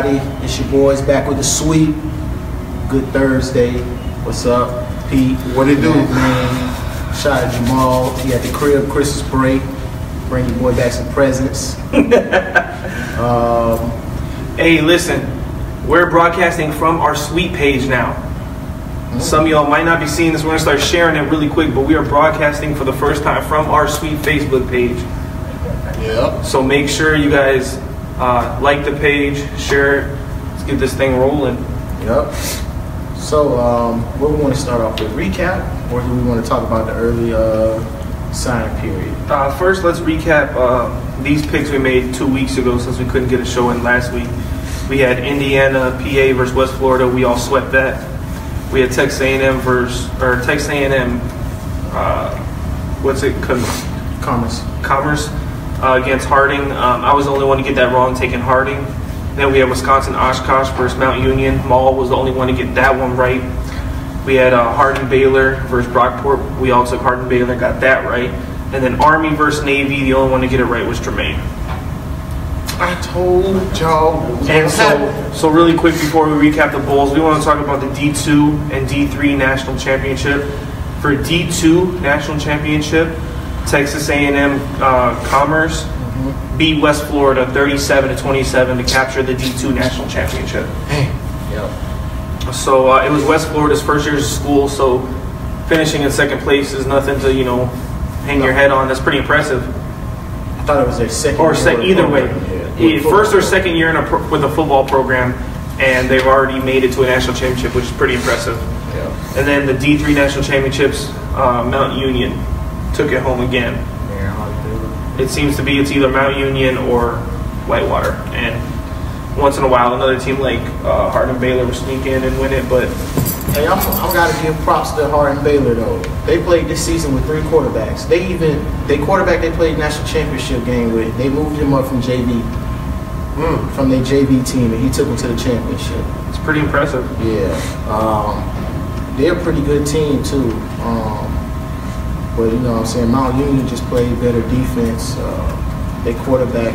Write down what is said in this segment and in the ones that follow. everybody? It's your boys back with the sweep. Good Thursday. What's up, Pete? What it do? Man, shout out Jamal. He at the crib, Christmas parade. Bring your boy back some presents. Hey, listen. We're broadcasting from our sweep page now. Some of y'all might not be seeing this. We're going to start sharing it really quick, but we are broadcasting for the first time from our sweep Facebook page. Yep. So make sure you guys like the page, share it. Let's get this thing rolling. Yep. So what we want to start off with, recap, or do we want to talk about the early sign period? First, let's recap these picks we made 2 weeks ago since we couldn't get a show in last week. We had Indiana, PA versus West Florida. We all swept that. We had Texas A&M versus, or Texas A&M, what's it, Commerce against Harding. I was the only one to get that wrong, taking Harding. Then we had Wisconsin Oshkosh versus Mount Union. Maul was the only one to get that one right. We had Hardin-Baylor versus Brockport. We all took Hardin-Baylor, got that right. And then Army versus Navy, the only one to get it right was Tremaine. I told y'all. And so really quick before we recap the bowls, we want to talk about the D2 and D3 National Championship. For D2 National Championship, Texas A&M Commerce beat West Florida 37-27 to capture the D2 National Championship. Yep. So it was West Florida's first year of school, so finishing in second place is nothing to, you know, hang your head on. That's pretty impressive. I thought it was their second or year. Either way. First or second year in a with a football program, and they've already made it to a national championship, which is pretty impressive. Yeah. And then the D3 national championships, Mount Union took it home again. Yeah, it seems to be it's either Mount Union or Whitewater, and once in a while another team like Hardin-Baylor will sneak in and win it. But hey, I'm got to give props to Hardin-Baylor though. They played this season with three quarterbacks. They quarterback they played national championship game with. They moved him up from JV. From their JV team, and he took them to the championship. It's pretty impressive. Yeah. They're a pretty good team, too. But, you know what I'm saying, Mount Union just played better defense. Their quarterback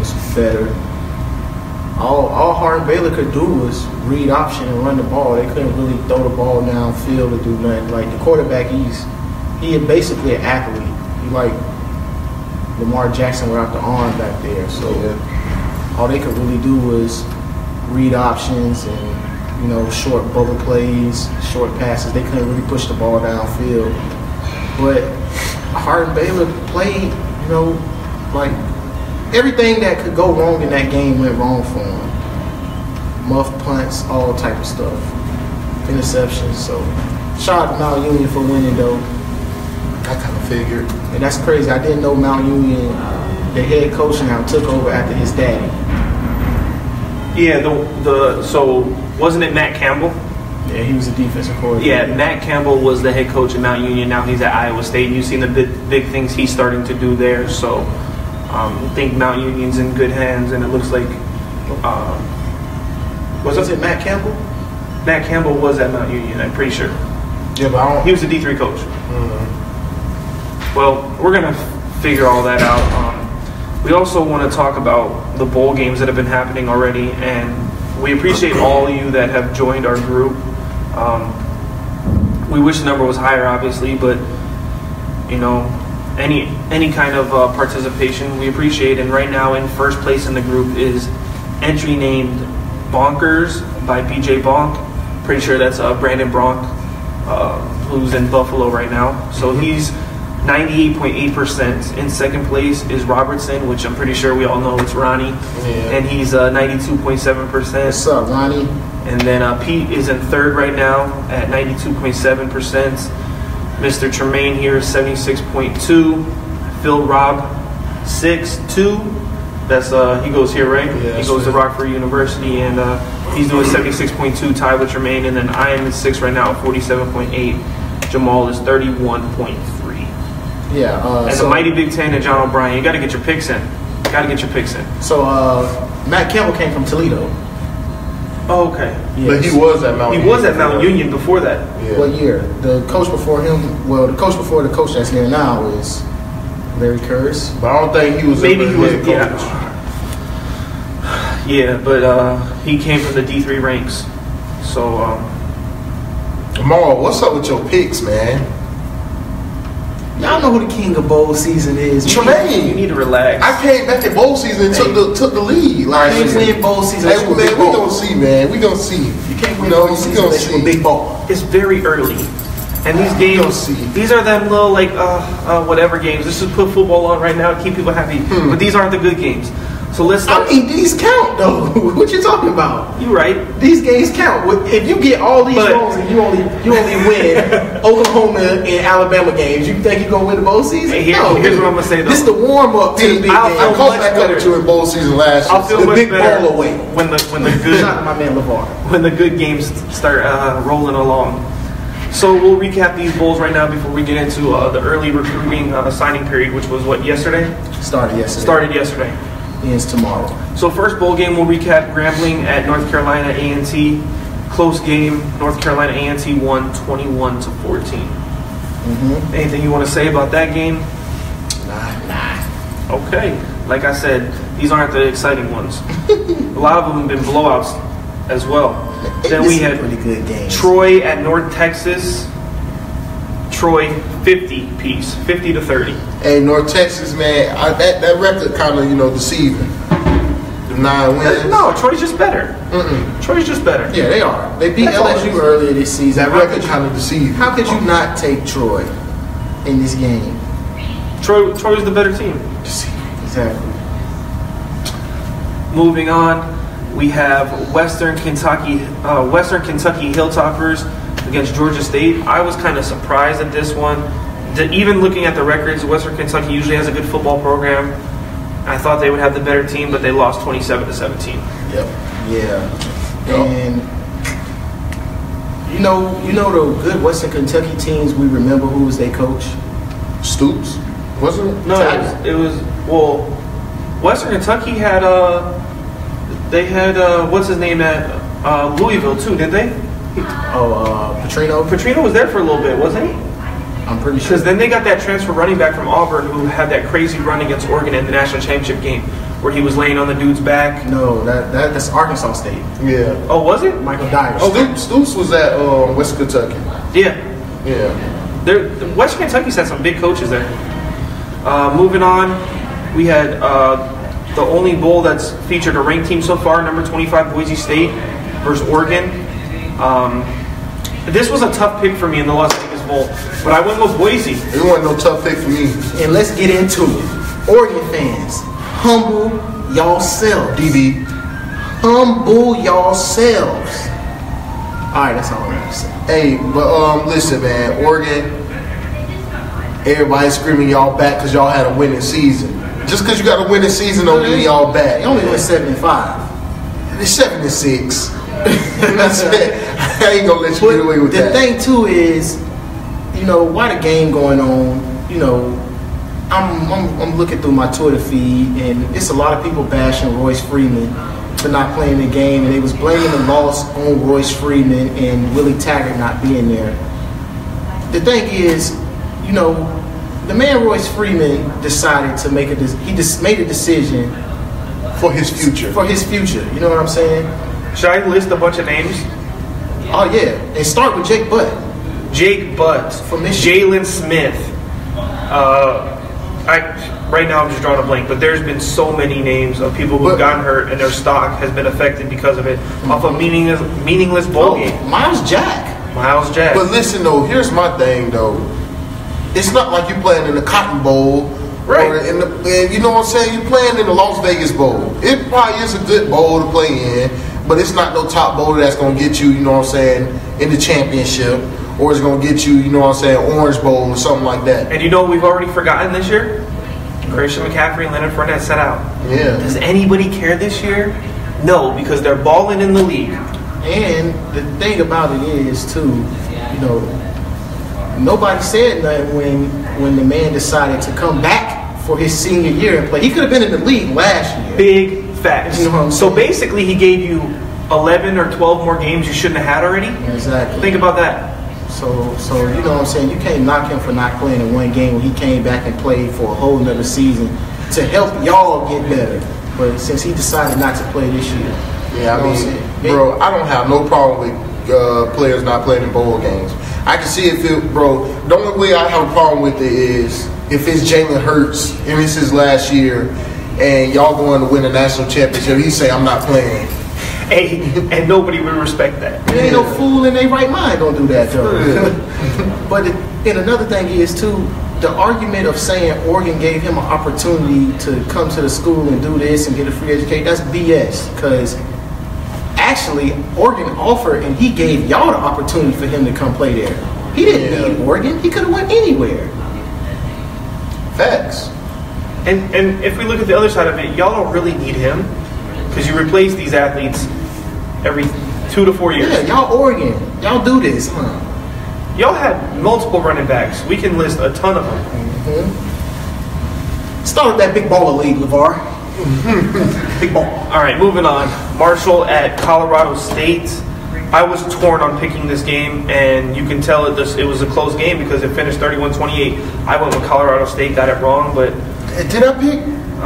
was better. All Hardin-Baylor could do was read option and run the ball. They couldn't really throw the ball downfield or do nothing. Like, the quarterback, he is basically an athlete. He like Lamar Jackson without the arm back there. So, yeah. All they could really do was read options and, you know, short bubble plays, short passes. They couldn't really push the ball downfield. But Hardin-Baylor played, you know, like everything that could go wrong in that game went wrong for them. Muff punts, all type of stuff, interceptions. So shout out to Mount Union for winning though. I kind of figured, and that's crazy. I didn't know Mount Union. The head coach now took over after his daddy. Yeah, so wasn't it Matt Campbell? Yeah, he was a defensive coordinator. Yeah, Matt Campbell was the head coach at Mount Union. Now he's at Iowa State. You've seen the big things he's starting to do there. So I think Mount Union's in good hands, and it looks like was it Matt Campbell? Matt Campbell was at Mount Union, I'm pretty sure. Yeah, but he was the D3 coach. Well, we're gonna figure all that out. We also want to talk about the bowl games that have been happening already, and we appreciate all of you that have joined our group. We wish the number was higher, obviously, but you know, any kind of participation we appreciate. And right now, in first place in the group is entry named Bonkers by PJ Bonk. Pretty sure that's Brandon Bronk, who's in Buffalo right now. So he's 98.8%. In second place is Robertson, which I'm pretty sure we all know it's Ronnie. Yeah. And he's 92.7%. What's up, Ronnie? And then Pete is in third right now at 92.7%. Mr. Tremaine here is 76.2. Phil Robb, 6'2". That's he goes here, right? Yeah, he goes to Rockford University, and he's doing 76.2, tied with Tremaine. And then I am in sixth right now at 47.8. Jamal is 31.3. Yeah, and so, the mighty Big Ten and John O'Brien, you got to get your picks in. You got to get your picks in. So Matt Campbell came from Toledo. Oh, okay. Yes. But he was at Mount Union. He was at Mount Union before that. Yeah. What year? The coach before him, well, the coach before the coach that's there now is Larry Kurz. But I don't think he was. Maybe he was. Yeah. Yeah, but he came from the D3 ranks. So, Jamal, what's up with your picks, man? Y'all know who the king of bowl season is. Tremaine. You need to relax. I came back at bowl season and took the lead. Like, I ain't playing bowl season. Hey, man, we gonna see, man. We gonna see. You can't win bowl season unless you win big ball. It's very early. And these games, these are them little, like, whatever games. This is put football on right now to keep people happy. But these aren't the good games. So let's start. I mean, these count, though. What you talking about? You right. These games count. If you get all these goals and you only win Oklahoma and Alabama games, you think you're going to win the bowl season? Hey, here's what I'm going to say, though. This is the warm-up to the big game. I caught back up to you in bowl season last year. I'll feel much better when the good games start rolling along. So we'll recap these bowls right now before we get into the early recruiting signing period, which was, what, yesterday? Started yesterday. Started yesterday. Ends tomorrow. So first bowl game we'll recap: Grambling at North Carolina A&T. Close game. North Carolina A&T won 21-14. Anything you want to say about that game? Nah. Okay. Like I said, these aren't the exciting ones. A lot of them have been blowouts as well. Then we had pretty good games. Troy at North Texas. Troy 50-30. Hey, North Texas, man, that record kind of, deceiving. The 9 wins. No, Troy's just better. Troy's just better. Yeah, they are. They beat LSU earlier this season. That record kind of deceiving. How could you not take Troy in this game? Troy's the better team. Exactly. Moving on, we have Western Kentucky Hilltoppers against Georgia State. I was kind of surprised at this one. Even looking at the records, Western Kentucky usually has a good football program. I thought they would have the better team, but they lost 27-17. Yep. Yeah. And the good Western Kentucky teams. We remember who was their coach. Stoops, wasn't it? No, it was Western Kentucky had what's his name at Louisville too, didn't they? Petrino. Petrino was there for a little bit, wasn't he? I'm pretty sure. Because then they got that transfer running back from Auburn who had that crazy run against Oregon in the national championship game where he was laying on the dude's back. No, that's Arkansas State. Yeah. Oh, was it? Michael Gallup. Oh, Stoops was at West Kentucky. Yeah. Yeah. West Kentucky's had some big coaches there. Moving on, we had the only bowl that's featured a ranked team so far, number 25 Boise State versus Oregon. This was a tough pick for me in the Las Vegas Bowl, but I went with Boise. It wasn't no tough pick for me. And let's get into it. Oregon fans, humble yourselves. DB. Humble yourselves. All right, that's all I'm going to say. Hey, but listen, man, Oregon, everybody's screaming y'all back because y'all had a winning season. Just because you got a winning season don't mean y'all back. You only went 7-5. It's 7-6. That's it. I ain't gonna let you get away with that. The thing too is, while the game going on, I'm looking through my Twitter feed and it's a lot of people bashing Royce Freeman for not playing the game, and they was blaming the loss on Royce Freeman and Willie Taggart not being there. The thing is, the man Royce Freeman decided to make he made a decision for his future. For his future, you know what I'm saying? Should I list a bunch of names? Oh, yeah. And start with Jake Butt. Jake Butt. From Jalen Smith. Right now I'm just drawing a blank, but there's been so many names of people who've gotten hurt and their stock has been affected because of it off a meaningless bowl game. Miles Jack. Miles Jack. But listen, though, here's my thing, though. It's not like you're playing in the Cotton Bowl. Right. Or you know what I'm saying? You're playing in the Las Vegas Bowl. It probably is a good bowl to play in. But it's not no top bowler that's going to get you, in the championship. Or it's going to get you, Orange Bowl or something like that. And we've already forgotten this year? Christian McCaffrey and Leonard Fournette set out. Yeah. Does anybody care this year? No, because they're balling in the league. And the thing about it is, too, nobody said nothing when the man decided to come back for his senior year and play. He could have been in the league last year. Big facts. So basically, he gave you 11 or 12 more games you shouldn't have had already. Exactly. Think about that. So you know what I'm saying? You can't knock him for not playing in one game when he came back and played for a whole nother season to help y'all get better. But since he decided not to play this year, yeah, I mean, bro, I don't have no problem with players not playing in bowl games. I can see if it, bro. The only way I have a problem with it is if it's Jalen Hurts and it's his last year, and y'all going to win a national championship. He say I'm not playing. And nobody would respect that. There ain't no fool in their right mind don't do that, though. Yeah. But and another thing is, too, the argument of saying Oregon gave him an opportunity to come to the school and do this and get a free education, that's BS. Because actually, Oregon offered and he gave y'all the opportunity for him to come play there. He didn't need Oregon. He could have went anywhere. Facts. And if we look at the other side of it, y'all don't really need him. Because you replace these athletes every 2 to 4 years. Yeah, y'all Oregon. Y'all do this, huh? Y'all had multiple running backs. We can list a ton of them. Mm-hmm. Start with that big baller league, LeVar. Big ball. All right, moving on. Marshall at Colorado State. I was torn on picking this game, and you can tell it was a close game because it finished 31-28. I went with Colorado State, got it wrong, but... Did I pick? I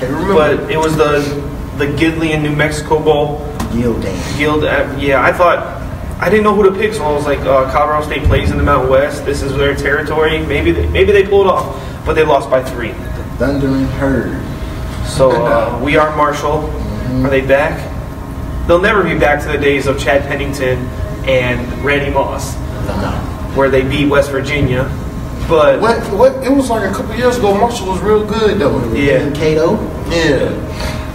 can't remember. But it was the Gidley in New Mexico Bowl. Yeah, I thought, I didn't know who to pick, so I was like, Colorado State plays in the Mountain West. This is their territory. Maybe they pulled off, but they lost by 3. The Thundering Herd. So we are Marshall. Mm-hmm. Are they back? They'll never be back to the days of Chad Pennington and Randy Moss, where they beat West Virginia. But what it was like a couple years ago, Marshall was real good though. Yeah, Cato. Yeah.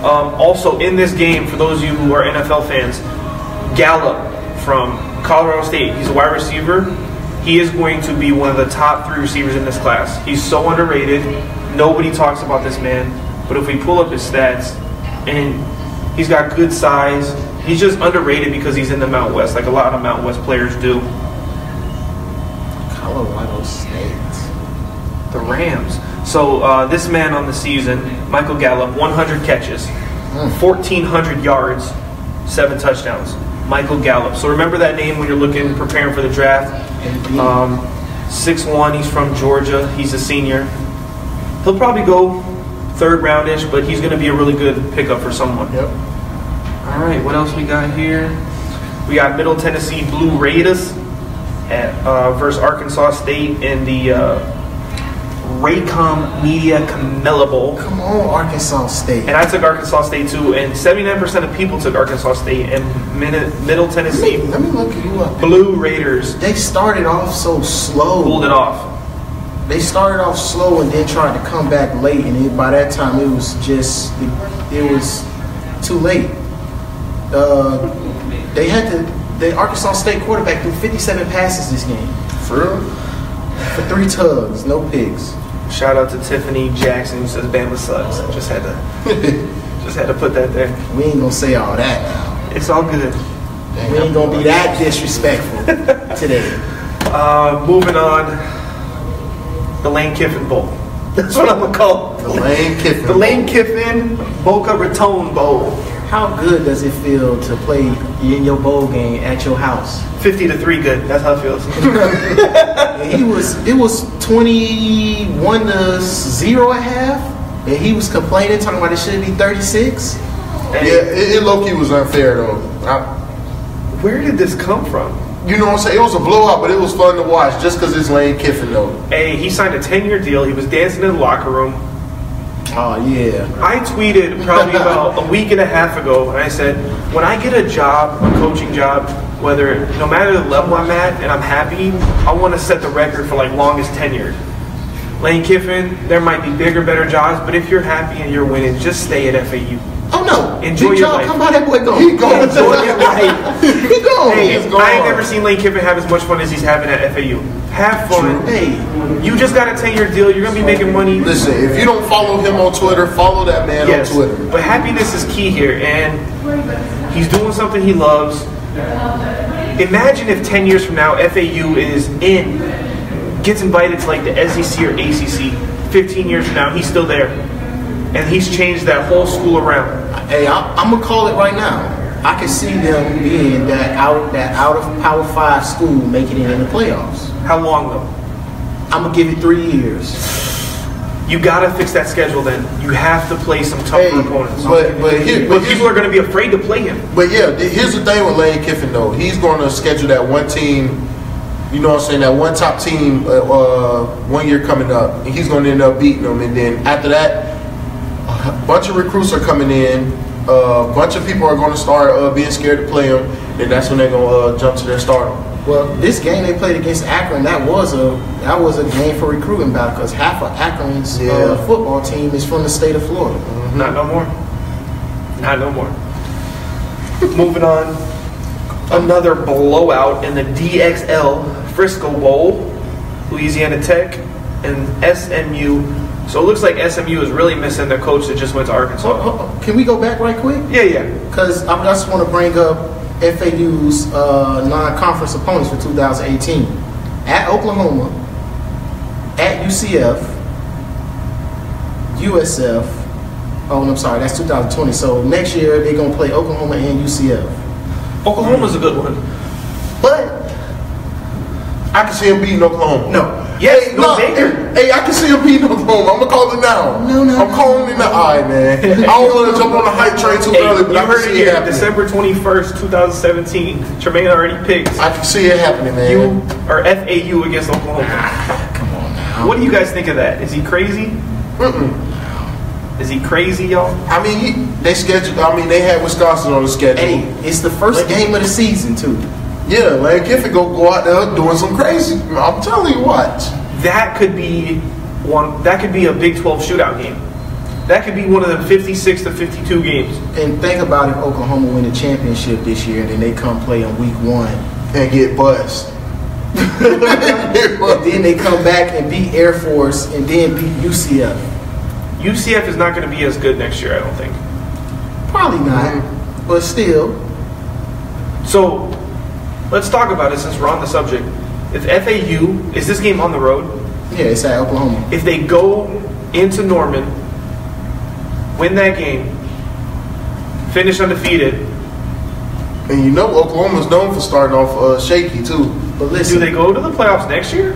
Also in this game, for those of you who are NFL fans, Gallup from Colorado State. He's a wide receiver. He is going to be one of the top 3 receivers in this class. He's so underrated. Nobody talks about this man. But if we pull up his stats, and he's got good size. He's just underrated because he's in the Mount West, like a lot of Mount West players do. Colorado State. The Rams. So this man on the season, Michael Gallup, 100 catches, 1,400 yards, 7 touchdowns. Michael Gallup. So remember that name when you're looking, preparing for the draft. 6'1", he's from Georgia. He's a senior. He'll probably go 3rd round-ish, but he's going to be a really good pickup for someone. Yep. All right, what else we got here? We got Middle Tennessee Blue Raiders versus Arkansas State in the Raycom Media Camilla Bowl. Come on, Arkansas State. And I took Arkansas State too, and 79% of people took Arkansas State and Middle Tennessee. Let me look you up. Blue Raiders. They started off so slow. Pulled it off. They started off slow and then tried to come back late, and by that time it was just it was too late. They had to. The Arkansas State quarterback threw 57 passes this game. For real? For 3 tugs, no picks. Shout out to Tiffany Jackson who says Bama sucks. Just had to put that there. We ain't gonna say all that now. It's all good. Dang, we ain't gonna be that disrespectful today. Moving on, the Lane Kiffin Bowl. That's what I'm gonna call it. The Lane Kiffin. The Lane Kiffin Boca Raton Bowl. How good does it feel to play in your bowl game at your house? 50-3 good. That's how it feels. It was 21-0 a half, and he was complaining, talking about it should be 36. And yeah, it low-key was unfair though. Where did this come from? You know what I'm saying? It was a blowout, but it was fun to watch just because it's Lane Kiffin though. Hey, he signed a 10-year deal. He was dancing in the locker room. Oh, yeah. I tweeted probably about a week and a half ago, and I said, when I get a job, a coaching job, no matter the level I'm at and I'm happy, I want to set the record for, like, longest tenured. Lane Kiffin, there might be bigger, better jobs, but if you're happy and you're winning, just stay at FAU. Oh, no. Enjoy your life. Come on, that boy go. He gone. Enjoy your life. He gone. Hey, I ain't never seen Lane Kiffin have as much fun as he's having at FAU. Have fun. True. Hey, you just got a 10-year deal. You're going to be making money. Listen, if you don't follow him on Twitter, follow that man on Twitter. But happiness is key here, and he's doing something he loves. Imagine if 10 years from now, FAU is in, gets invited to like the SEC or ACC. 15 years from now, he's still there. And he's changed that whole school around. Hey, I'm gonna call it right now. I can see them being that out of Power 5 school making it in the playoffs. How long though? I'm gonna give it 3 years. You got to fix that schedule then. You have to play some tougher opponents. But people are going to be afraid to play him. But, yeah, here's the thing with Lane Kiffin, though. He's going to schedule that one team, you know what I'm saying, that one top team 1 year coming up. And he's going to end up beating them. And then after that, a bunch of recruits are coming in. A bunch of people are going to start being scared to play him. And that's when they're going to jump to their stardom. Well, this game they played against Akron, that was a game for recruiting battle because half of Akron's football team is from the state of Florida. Mm-hmm. Not no more. Not no more. Moving on, another blowout in the DXL Frisco Bowl, Louisiana Tech and SMU. So it looks like SMU is really missing their coach that just went to Arkansas. Oh, can we go back right quick? Yeah. Because I just want to bring up FAU's non-conference opponents for 2018. At Oklahoma, at UCF, USF, oh, I'm sorry, that's 2020. So next year, they're going to play Oklahoma and UCF. Oklahoma's a good one. But I can see him beating Oklahoma. No. Yes, hey, no. Hey, I can see him beating Oklahoma. I'm going to call it now. I'm calling it now. All right, man. I don't want to jump on the hype train too early, but I can see it happening. December 21st, 2017. Tremaine already picked. I can see it happening, man. FAU against Oklahoma. Come on now. What do you guys think of that? Is he crazy? Is he crazy, y'all? I mean, they had Wisconsin on the schedule. Hey, it's the first game of the season, too. Yeah, Lane Kiffin go out there doing some crazy. I'm telling you what. That could be a Big 12 shootout game. That could be one of the 56 to 52 games. And think about if Oklahoma win the championship this year, and then they come play in week one and get buzzed. And then they come back and beat Air Force, and then beat UCF. UCF is not going to be as good next year, I don't think. Probably not, but still. So. Let's talk about it since we're on the subject. If FAU, is this game on the road? Yeah, it's at Oklahoma. If they go into Norman, win that game, finish undefeated. And you know Oklahoma's known for starting off shaky too. But listen, do they go to the playoffs next year?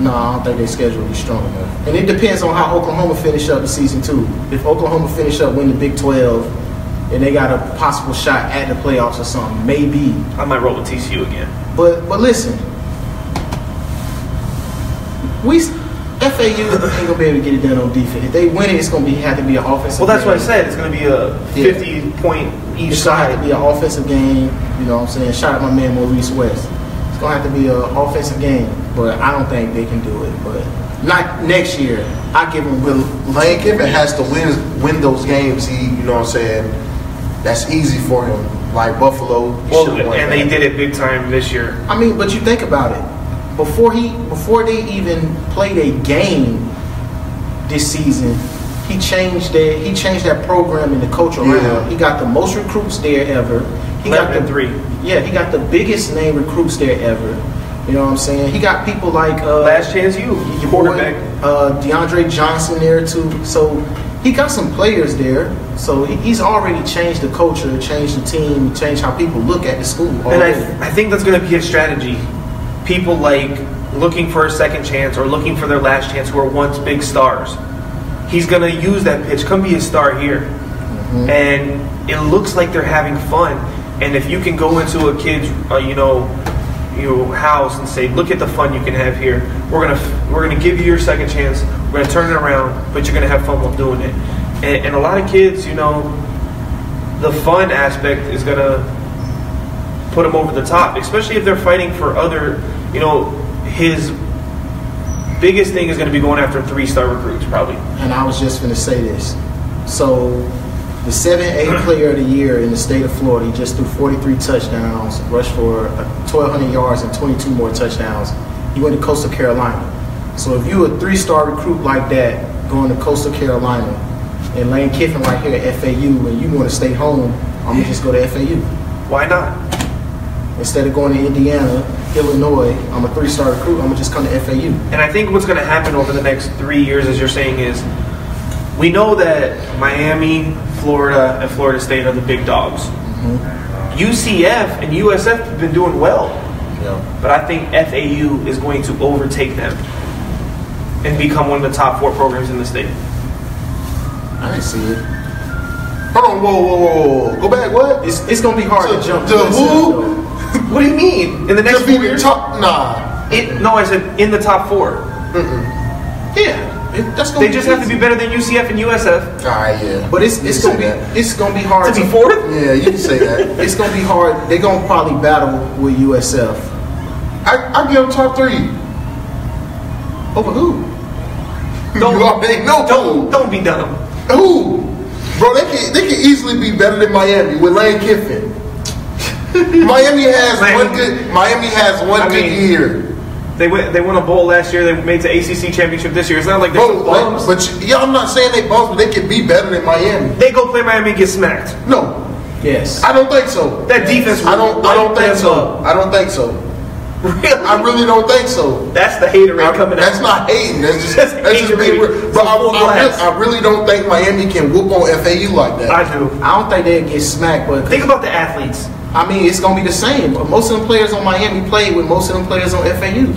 No, I don't think their schedule will be strong enough. And it depends on how Oklahoma finish up the season too. If Oklahoma finish up winning the Big 12, and they got a possible shot at the playoffs or something, maybe. I might roll with TCU again. But listen, FAU ain't gonna be able to get it done on defense. If they win it, it's gonna have to be an offensive. Well, that's what I said. It's gonna be a 50-point each side. It's gonna have to be an offensive game. You know what I'm saying? Shout out my man Maurice West. It's gonna have to be an offensive game, but I don't think they can do it. But not next year. I give him Lane Kiffin has to win those games. You know what I'm saying? That's easy for him, like Buffalo. Well, and they did it big time this year. I mean, but you think about it. Before they even played a game this season, he changed that program and the coach around. He got the most recruits there ever. He got the three. Yeah, he got the biggest name recruits there ever. You know what I'm saying? He got people like Last Chance U, your quarterback, DeAndre Johnson there too. So. He got some players there, so he's already changed the culture, changed the team, changed how people look at the school. And I think that's going to be a strategy. People like looking for a second chance or looking for their last chance who were once big stars. He's going to use that pitch. Come be a star here. And it looks like they're having fun. And if you can go into a kid's, your house and say, look at the fun you can have here. We're gonna give you your second chance. We're gonna turn it around, but you're gonna have fun while doing it. And a lot of kids, the fun aspect is gonna put them over the top, especially if they're fighting for other. His biggest thing is gonna be going after three-star recruits, probably. And I was just gonna say this. So. The 7A player of the year in the state of Florida, he just threw 43 touchdowns, rushed for 1,200 yards and 22 more touchdowns. He went to Coastal Carolina. So if you a three-star recruit like that going to Coastal Carolina and Lane Kiffin right here at FAU and you want to stay home, I'm going to just go to FAU. Why not? Instead of going to Indiana, Illinois, I'm a three-star recruit, I'm going to just come to FAU. And I think what's going to happen over the next 3 years, as you're saying, is we know that Miami, Florida, and Florida State are the big dogs. UCF and USF have been doing well, but I think FAU is going to overtake them. and become one of the top 4 programs in the state. I see it. Hold on, whoa, whoa, whoa. Go back, what? It's going to be hard to jump. Who? What do you mean? In the next 4 years? Nah. No, I said in the top 4. Mm-mm. Yeah. They just have to be better than UCF and USF. Yeah. But it's gonna be hard to be fourth. Yeah, you can say that. It's gonna be hard. They're gonna probably battle with USF. I give them top 3. Over who? Don't be dumb. Who? Bro, they can easily be better than Miami with Lane Kiffin. Miami has one good year. They won a bowl last year. They made the ACC championship this year. It's not like they're bums. But yeah, I'm not saying they bums, but they could be better than Miami. They go play Miami and get smacked. No. Yes. I don't think so. That defense. I don't think so. I don't think so. Really? I really don't think so. That's the hater coming out. That's not hating. That's just being real. But I really don't think Miami can whoop on FAU like that. I do. I don't think they'll get smacked. But think about the athletes. I mean, it's going to be the same. Most of them players on Miami played with most of them players on FAU.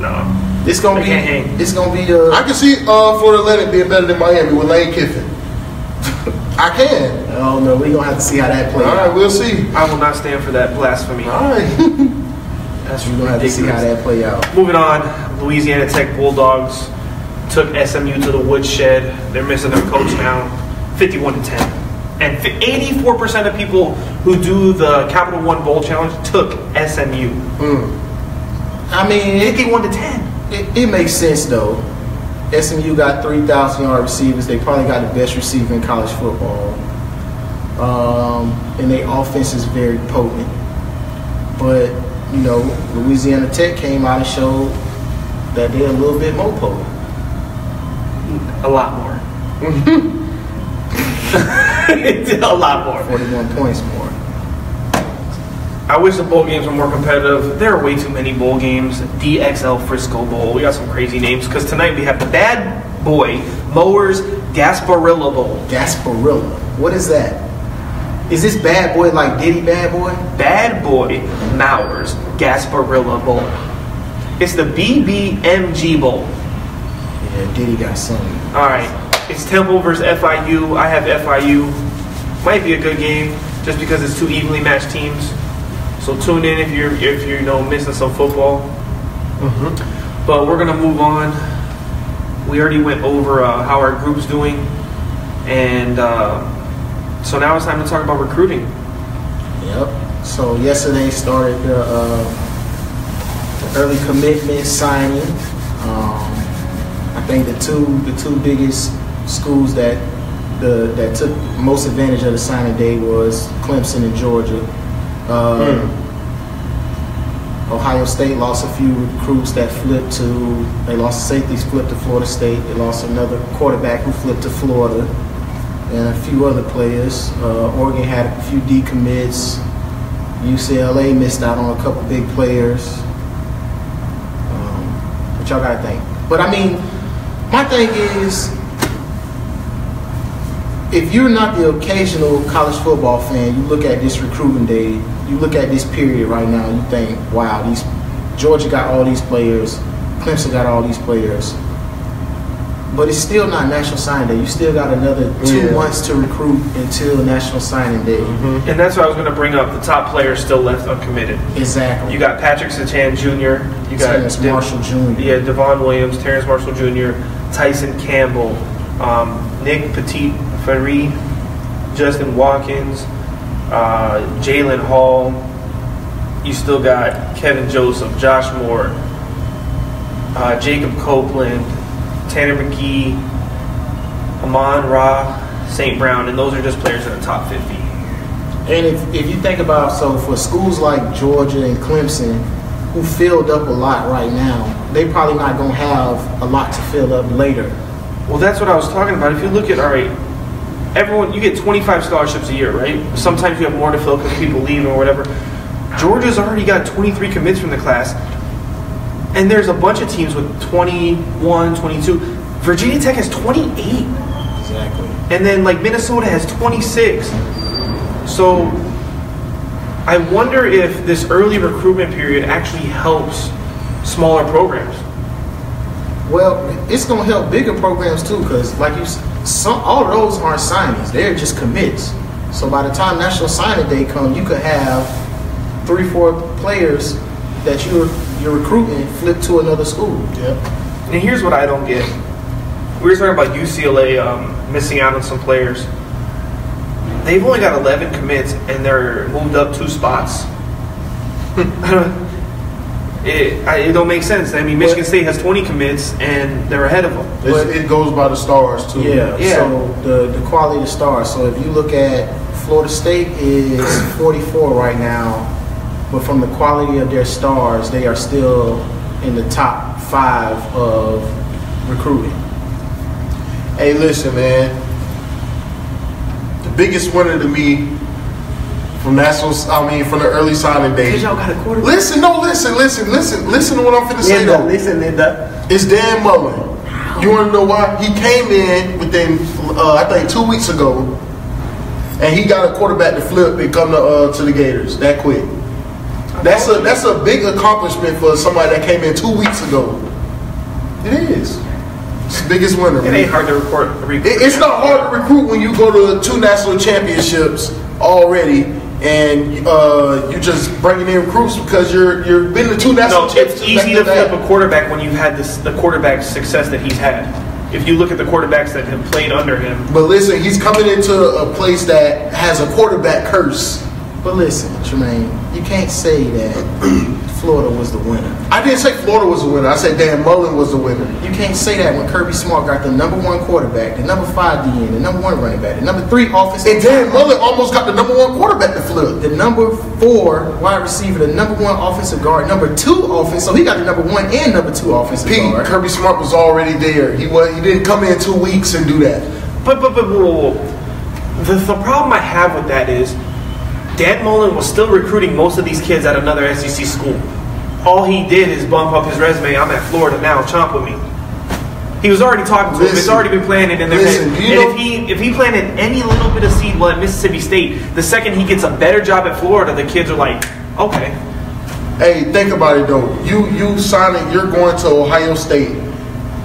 No. It's going to be. I can see Florida Atlantic being better than Miami with Lane Kiffin. I can. Oh, no. We're going to have to see how that plays. All right. We'll see. I will not stand for that blasphemy. All right. That's ridiculous. We're going to have to see how that plays out. Moving on. Louisiana Tech Bulldogs took SMU to the woodshed. They're missing their coach now. 51-10. And 84% of people who do the Capital One Bowl Challenge took SMU. I mean, 51-10. It makes sense though. SMU got 3,000-yard receivers. They probably got the best receiver in college football, and their offense is very potent. But you know, Louisiana Tech came out and showed that they're a little bit more potent. A lot more. A lot more. 41 points more. I wish the bowl games were more competitive. There are way too many bowl games. DXL Frisco Bowl. We got some crazy names because tonight we have the Bad Boy Mowers Gasparilla Bowl. Gasparilla. What is that? Is this Bad Boy like Diddy Bad Boy? Bad Boy Mowers Gasparilla Bowl. It's the BBMG Bowl. Yeah, Diddy got something. All right. It's Temple versus FIU. I have FIU. Might be a good game just because it's two evenly matched teams. So tune in if you're missing some football. But we're gonna move on. We already went over how our group's doing, and so now it's time to talk about recruiting. Yep. So yesterday started the early commitment signing. I think the two biggest schools that took most advantage of the signing day was Clemson and Georgia. Ohio State lost a few recruits that flipped to. They lost safeties, flipped to Florida State. They lost another quarterback who flipped to Florida, and a few other players. Oregon had a few decommits. UCLA missed out on a couple big players. But y'all gotta think. But I mean, my thing is, if you're not the occasional college football fan, you look at this recruiting day, you look at this period right now, and you think, wow, Georgia got all these players, Clemson got all these players. But it's still not National Signing Day. You still got another 2 months to recruit until National Signing Day. And that's what I was going to bring up. The top players still left uncommitted. Exactly. You got Patrick Sertan Jr. You got Terrence Marshall Jr. Yeah, Devon Williams, Terrence Marshall Jr., Tyson Campbell, Nick Petit Ferry, Justin Watkins, Jalen Hall. You still got Kevin Joseph, Josh Moore, Jacob Copeland, Tanner McGee, Amon Ra, St. Brown, and those are just players in the top 50. And if you think about, so for schools like Georgia and Clemson, who filled up a lot right now, they probably not going to have a lot to fill up later. Well, that's what I was talking about. If you look at, all right, everyone, you get 25 scholarships a year, right? Sometimes you have more to fill because people leave or whatever. Georgia's already got 23 commits from the class. And there's a bunch of teams with 21, 22. Virginia Tech has 28. Exactly. And then, like, Minnesota has 26. So I wonder if this early recruitment period actually helps smaller programs. Well, it's going to help bigger programs too, because like you, all those aren't signings; they're just commits. So by the time National Signing Day comes, you could have 3-4 players that you're recruiting flip to another school. Yep. And here's what I don't get: we were talking about UCLA missing out on some players. They've only got 11 commits, and they're moved up 2 spots. It don't make sense. I mean, Michigan State has 20 commits, and they're ahead of them. But it goes by the stars, too. Yeah, yeah. So the quality of the stars. So if you look at Florida State is 44 right now, but from the quality of their stars, they are still in the top 5 of recruiting. Hey, listen, man. The biggest winner to me from national, from the early signing day. Did y'all got a quarterback? Listen, no, listen to what I'm finna say though. Listen, Linda. It's Dan Mullen. Wow. You wanna know why? He came in within, I think 2 weeks ago, and he got a quarterback to flip and come to the Gators that quick. That's a big accomplishment for somebody that came in 2 weeks ago. It is. It's the biggest winner. It ain't hard to recruit. It's not hard to recruit when you go to 2 national championships already, and you're just bringing in recruits because you've been to 2 national championships. It's easy to flip a quarterback when you've had the quarterback success that he's had. If you look at the quarterbacks that have played under him. But listen, he's coming into a place that has a quarterback curse. But listen, Tremaine, you can't say that Florida was the winner. I didn't say Florida was the winner. I said Dan Mullen was the winner. You can't say that when Kirby Smart got the #1 quarterback, the #5 DN, the #1 running back, the #3 offensive. And Dan Mullen almost got the #1 quarterback to flip. The #4 wide receiver, the #1 offensive guard, #2 offense. So he got the #1 and #2 offensive guard. Kirby Smart was already there. He didn't come in 2 weeks and do that. But the problem I have with that is, Dan Mullen was still recruiting most of these kids at another SEC school. All he did is bump up his resume. I'm at Florida now. Chomp with me. He was already talking to him. It's already been planted in their head. If he planted any little bit of seed at Mississippi State, the second he gets a better job at Florida, the kids are like, okay. Hey, think about it though. You signing. You're going to Ohio State.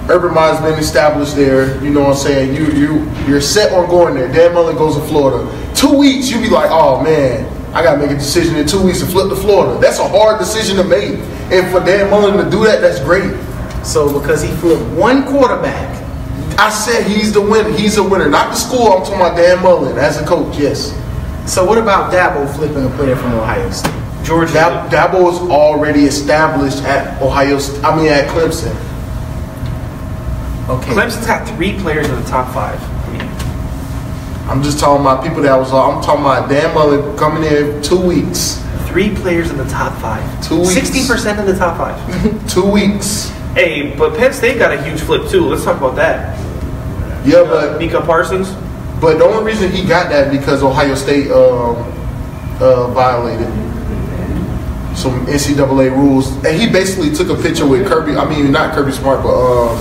Urban Meyer's been established there. You know what I'm saying? You're set on going there. Dan Mullen goes to Florida. 2 weeks, you be like, oh man, I gotta make a decision in 2 weeks to flip to Florida. That's a hard decision to make. And for Dan Mullen to do that, that's great. So because he flipped 1 quarterback. I said he's the winner. He's a winner. Not the school, I'm talking about Dan Mullen as a coach, yes. So what about Dabo flipping a player from Ohio State? Georgia. Dabo is already established at at Clemson. Okay. Clemson's got 3 players in the top 5. I mean, I'm just talking about people that was. I'm talking about Dan Mullen coming in 2 weeks. 3 players in the top 5. 2 weeks. 60% in the top 5. 2 weeks. Hey, but Penn State got a huge flip too. Let's talk about that. Yeah, but Micah Parsons. But the only reason he got that because Ohio State violated some NCAA rules, and he basically took a picture with Kirby. I mean, not Kirby Smart, but.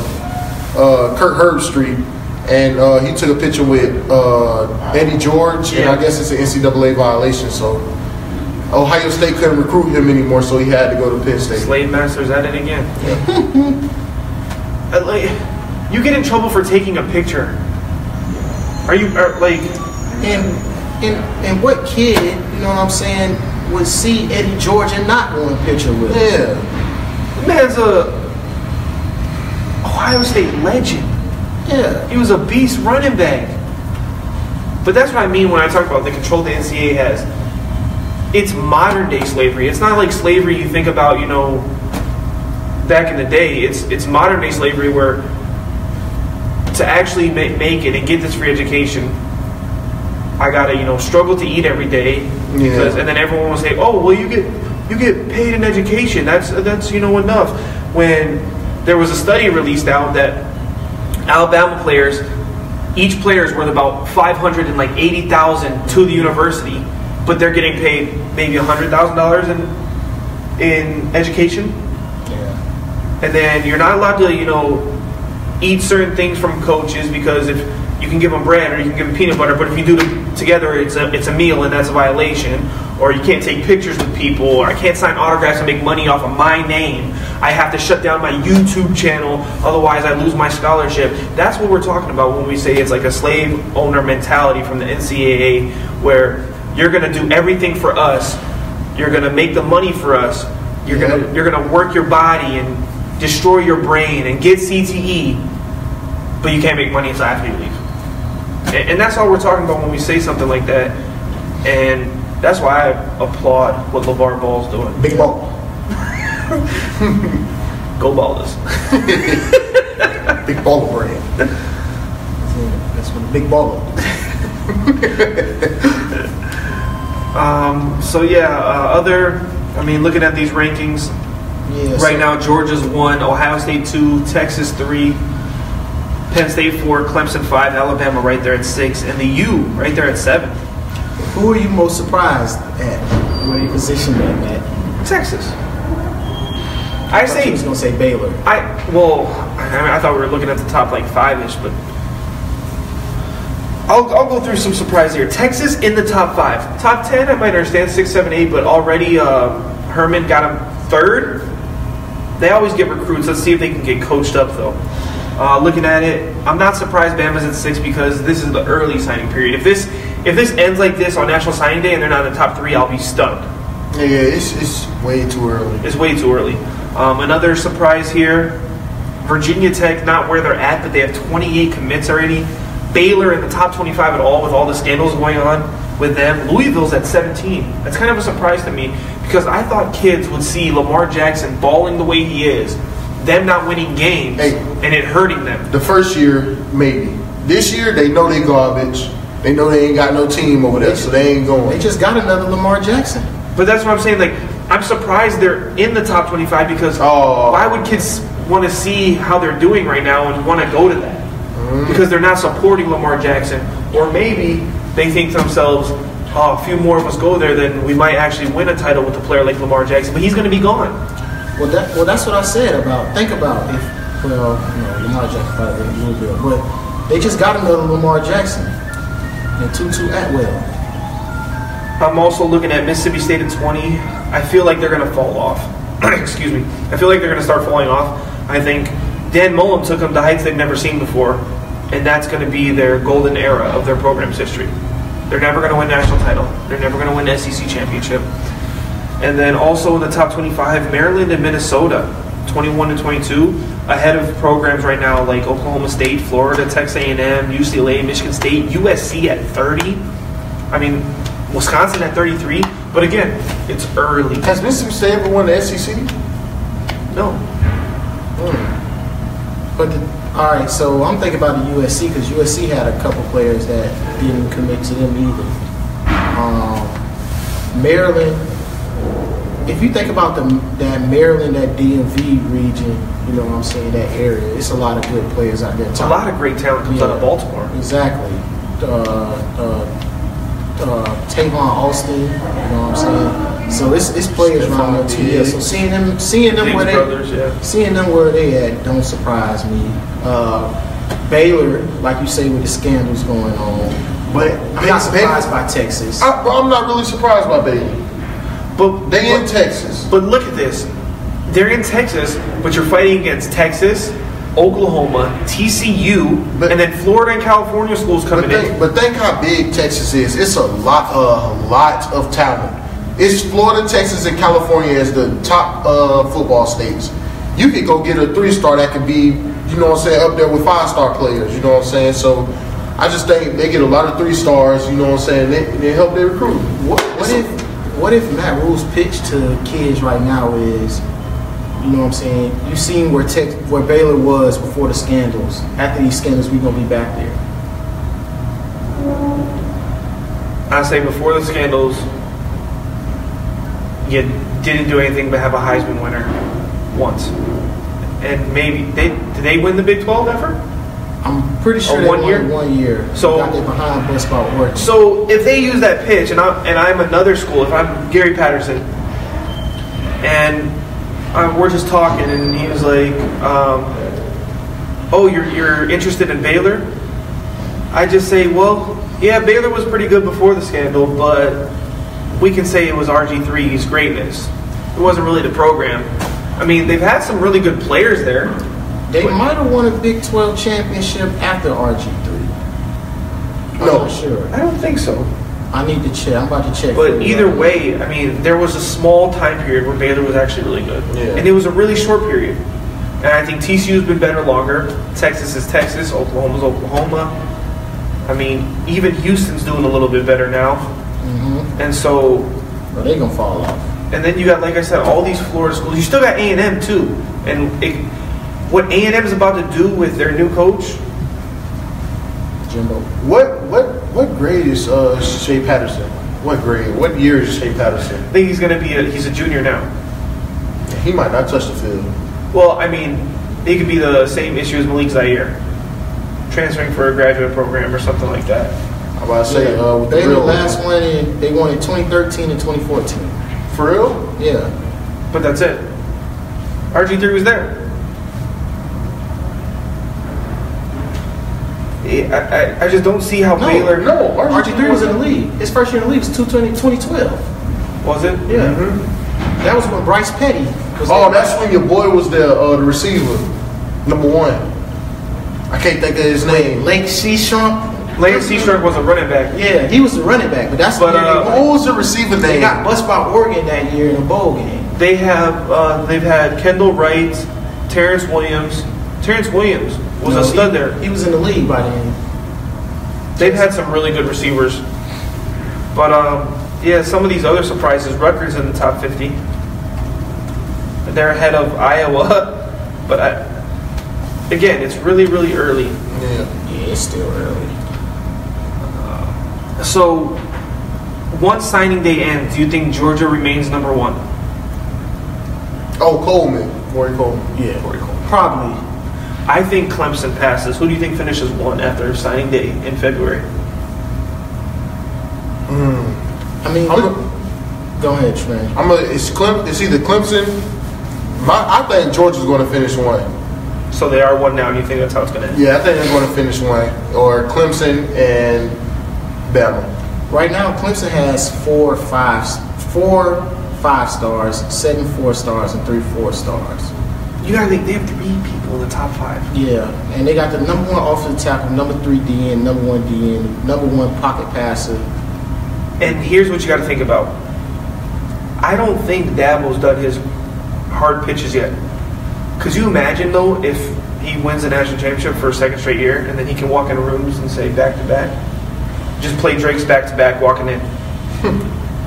Kirk Herbstreit, and he took a picture with Eddie George, and I guess it's an NCAA violation, so Ohio State couldn't recruit him anymore, so he had to go to Penn State. Slave masters at it again. Yeah. You get in trouble for taking a picture. And what kid, you know what I'm saying, would see Eddie George and not want a picture with him? Yeah. The man's a Ohio State legend. Yeah. He was a beast running back. But that's what I mean when I talk about the control the NCAA has. It's modern day slavery. It's not like slavery you think about, you know, back in the day. It's modern day slavery where to actually make it and get this free education, I gotta, you know, struggle to eat every day. Yeah. Because, and then everyone will say, oh, well, you get paid an education. That's you know, enough. When there was a study released out that Alabama players, each player is worth about $580,000 to the university, but they're getting paid maybe $100,000 in education. Yeah. And then you're not allowed to, you know, eat certain things from coaches because if you can give them bread or you can give them peanut butter, but if you do them together, it's a meal and that's a violation. or you can't take pictures with people, or I can't sign autographs and make money off of my name. I have to shut down my YouTube channel, otherwise I lose my scholarship. That's what we're talking about when we say it's like a slave owner mentality from the NCAA, where you're going to do everything for us, you're going to make the money for us, you're going to work your body and destroy your brain and get CTE, but you can't make money until after you leave. And that's all we're talking about when we say something like that. And that's why I applaud what LeVar Ball's doing. Big ball. Go Ballers. Big baller brand. That's when the big baller. So yeah, I mean, looking at these rankings, yeah, right now Georgia's 1, Ohio State 2, Texas 3. Penn State 4, Clemson 5, Alabama right there at 6, and the U right there at 7. Who are you most surprised at? What are you positioned at? Texas. I say. He was gonna say Baylor. I thought we were looking at the top like 5-ish, but I'll go through some surprise here. Texas in the top 5, top 10. I might understand 6, 7, 8, but already Herman got him 3rd. They always get recruits. Let's see if they can get coached up though. Looking at it, I'm not surprised Bama's at 6 because this is the early signing period. If this ends like this on National Signing Day and they're not in the top 3, I'll be stunned. Yeah, it's way too early. It's way too early. Another surprise here, Virginia Tech, not where they're at, but they have 28 commits already. Baylor in the top 25 at all with all the scandals going on with them. Louisville's at 17. That's kind of a surprise to me because I thought kids would see Lamar Jackson balling the way he is, them not winning games, and it hurting them. The first year, maybe. This year, they know they garbage. They know they ain't got no team over there, so they ain't going. They just got another Lamar Jackson. But that's what I'm saying. Like, I'm surprised they're in the top 25 because why would kids want to see how they're doing right now and want to go to that? Because they're not supporting Lamar Jackson. Or maybe they think to themselves, oh, a few more of us go there, then we might actually win a title with a player like Lamar Jackson. But he's going to be gone. Well, that's what I said about. Think about if, well, you know, Lamar Jackson probably a little bit, but they just got another Lamar Jackson and Tutu Atwell. I'm also looking at Mississippi State at 20. I feel like they're going to fall off. Excuse me. I feel like they're going to start falling off. I think Dan Mullen took them to heights they've never seen before, and that's going to be their golden era of their program's history. They're never going to win national title. They're never going to win SEC championship. And then also in the top 25, Maryland and Minnesota, 21 and 22, ahead of programs right now like Oklahoma State, Florida, Texas A&M, UCLA, Michigan State, USC at 30. I mean, Wisconsin at 33. But again, it's early. Has Mississippi State ever won the SEC? No. But all right, so I'm thinking about the USC because USC had a couple players that didn't commit to them either. Maryland. If you think about that Maryland, that DMV region, you know what I'm saying, that area, it's a lot of good players out there. A lot of great talent comes out of Baltimore. Exactly. Tavon Austin, you know what I'm saying. So it's players around there too. Yeah. So seeing them where they at don't surprise me. Baylor, like you say, with the scandals going on, but I'm not surprised by Texas. I'm not really surprised by Baylor. But they're in Texas. But look at this. They're in Texas, but you're fighting against Texas, Oklahoma, TCU, and then Florida and California schools coming in. But think how big Texas is. It's a lot of talent. It's Florida, Texas, and California as the top football states. You could go get a 3-star that could be, you know what I'm saying, up there with 5-star players, you know what I'm saying? So I just think they get a lot of 3-stars, you know what I'm saying, they help their recruit. What if Matt Rule's pitch to kids right now is, you know what I'm saying, you've seen where Baylor was before the scandals. After these scandals, we're going to be back there. I say before the scandals, you didn't do anything but have a Heisman winner once. And maybe, did they win the Big 12 ever? I'm pretty sure they won one year. So got there behind West Florida. So if they use that pitch, and I'm another school, if I'm Gary Patterson, and we're just talking, and he was like, "Oh, you're interested in Baylor?" I just say, "Well, yeah, Baylor was pretty good before the scandal, but we can say it was RG3's greatness. It wasn't really the program. I mean, they've had some really good players there. They might have won a Big 12 championship after RG3. No. I'm not sure. I don't think so. I need to check. I'm about to check. But either way, I mean, there was a small time period where Baylor was actually really good. Yeah. And it was a really short period. And I think TCU's been better longer. Texas is Texas. Oklahoma's Oklahoma. I mean, even Houston's doing a little bit better now. Mm-hmm. And so... well, they're going to fall off. And then you got, like I said, all these Florida schools. You still got A&M, too. And what A&M is about to do with their new coach... Jimbo. What grade is Shea Patterson? What grade? What year is Shea Patterson? I think he's going to be he's a junior now. He might not touch the field. Well, I mean, it could be the same issue as Malik Zaire, transferring for a graduate program or something like that. I'm about to say, they were the last one in, they won in 2013 and 2014. For real? Yeah. But that's it. RG3 was there. I just don't see how Baylor... No, RG3 was in the league. His first year in the league was 2012. Was it? Yeah. Mm-hmm. That was when Bryce Petty was that's when your boy was the receiver, number one. I can't think of his name. Lake Seashunk? Lane Seashunk was a running back. Yeah, he was a running back, but that's what was the receiver name? They got bust by Oregon that year in a bowl game. They have, they've had Kendall Wright, Terrence Williams. Terrence Williams was a stud there. He was in the league by then. They've had some really good receivers. But, yeah, some of these other surprises. Rutgers in the top 50. They're ahead of Iowa. But, again, it's really, really early. Yeah, it's still early. So, once signing day ends, do you think Georgia remains number one? Oh, Coleman. Corey Coleman. Yeah, Corey Coleman. Probably. I think Clemson passes. Who do you think finishes one after signing day in February? I mean, go ahead, Trey. It's either Clemson. I think Georgia's going to finish one. So they are one now, and you think that's how it's going to end? Yeah, I think they're going to finish one, or Clemson and Bama. Right now, Clemson has four five stars, 7 4 stars, and 3 4 stars. You gotta think they have 3 people in the top 5. Yeah, and they got the number 1 offensive tackle, number 3 DN, number 1 DN, number 1 pocket passer. And here's what you gotta think about. I don't think Dabo's done his hard pitches yet. Could you imagine, though, if he wins the national championship for a second straight year and then he can walk into rooms and say back-to-back? Just play Drake's back-to-back walking in.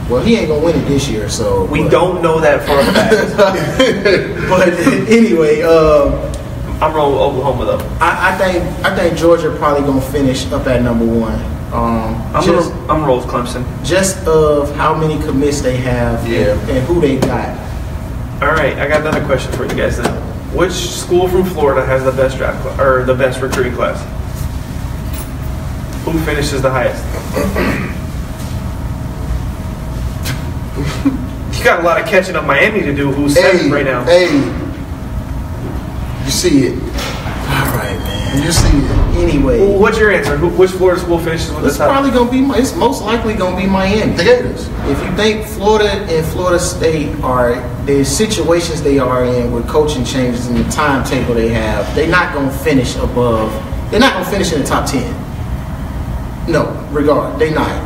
Well, he ain't going to win it this year, so... We don't know that for a fact. But anyway, I'm rolling with Oklahoma, though. I think Georgia probably going to finish up at number 1. I'm rolling with Clemson. Just of how many commits they have and who they got. All right, I got another question for you guys now. Which school from Florida has the best draft class, or the best recruiting class? Who finishes the highest? You got a lot of catching up Miami to do, who's 7th right now. Hey, you see it. All right, man. You see it. Anyway. Well, what's your answer? Which Florida school finishes with the top? Probably it's most likely going to be Miami. The Gators. If you think Florida and Florida State are the situations they are in with coaching changes and the timetable they have, they're not going to finish above. They're not going to finish in the top 10. No, they're not.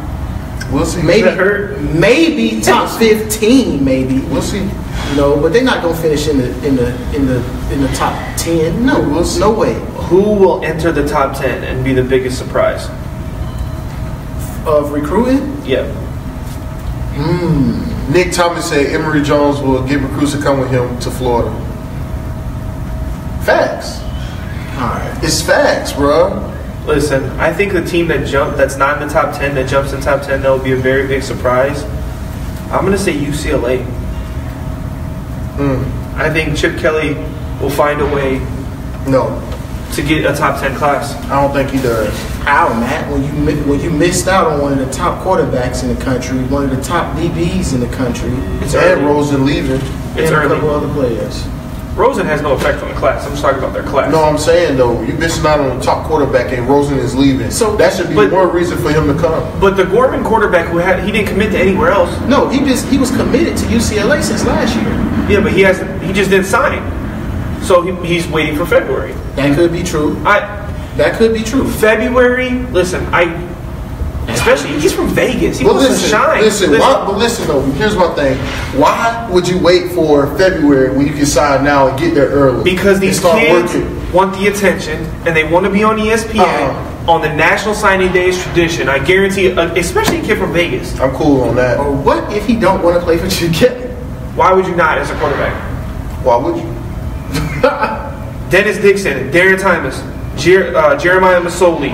We'll see. Maybe top 15, maybe. We'll see. No, but they're not gonna finish in the top 10. No, we'll see. No way. Who will enter the top 10 and be the biggest surprise of recruiting? Yeah. Nick Thomas said Emory Jones will get recruits to come with him to Florida. Facts. All right. It's facts, bro. Listen, I think the team that's not in the top 10 that jumps in the top 10 that will be a very big surprise. I'm going to say UCLA. I think Chip Kelly will find a way to get a top 10 class. I don't think he does. How, Matt? When you missed out on one of the top quarterbacks in the country, one of the top DBs in the country. It's Ed Rosen leaving. It's and early. A couple other players. Rosen has no effect on the class. I'm just talking about their class. No, I'm saying, though, you're missing out on the top quarterback, and Rosen is leaving. So that should be one reason for him to come. But the Gorman quarterback, he didn't commit to anywhere else. No, he was committed to UCLA since last year. Yeah, but he just didn't sign. So he's waiting for February. That could be true. That could be true. February, listen, especially, he's from Vegas. He wants to shine. Listen, though, here's my thing. Why would you wait for February when you can sign now and get there early? Because these kids want the attention, and they want to be on ESPN on the National Signing Day's tradition. I guarantee you, especially a kid from Vegas. I'm cool on that. Or what if he don't want to play for Chiquette? Why would you not as a quarterback? Why would you? Dennis Dixon, Darren Thomas, Jeremiah Masoli.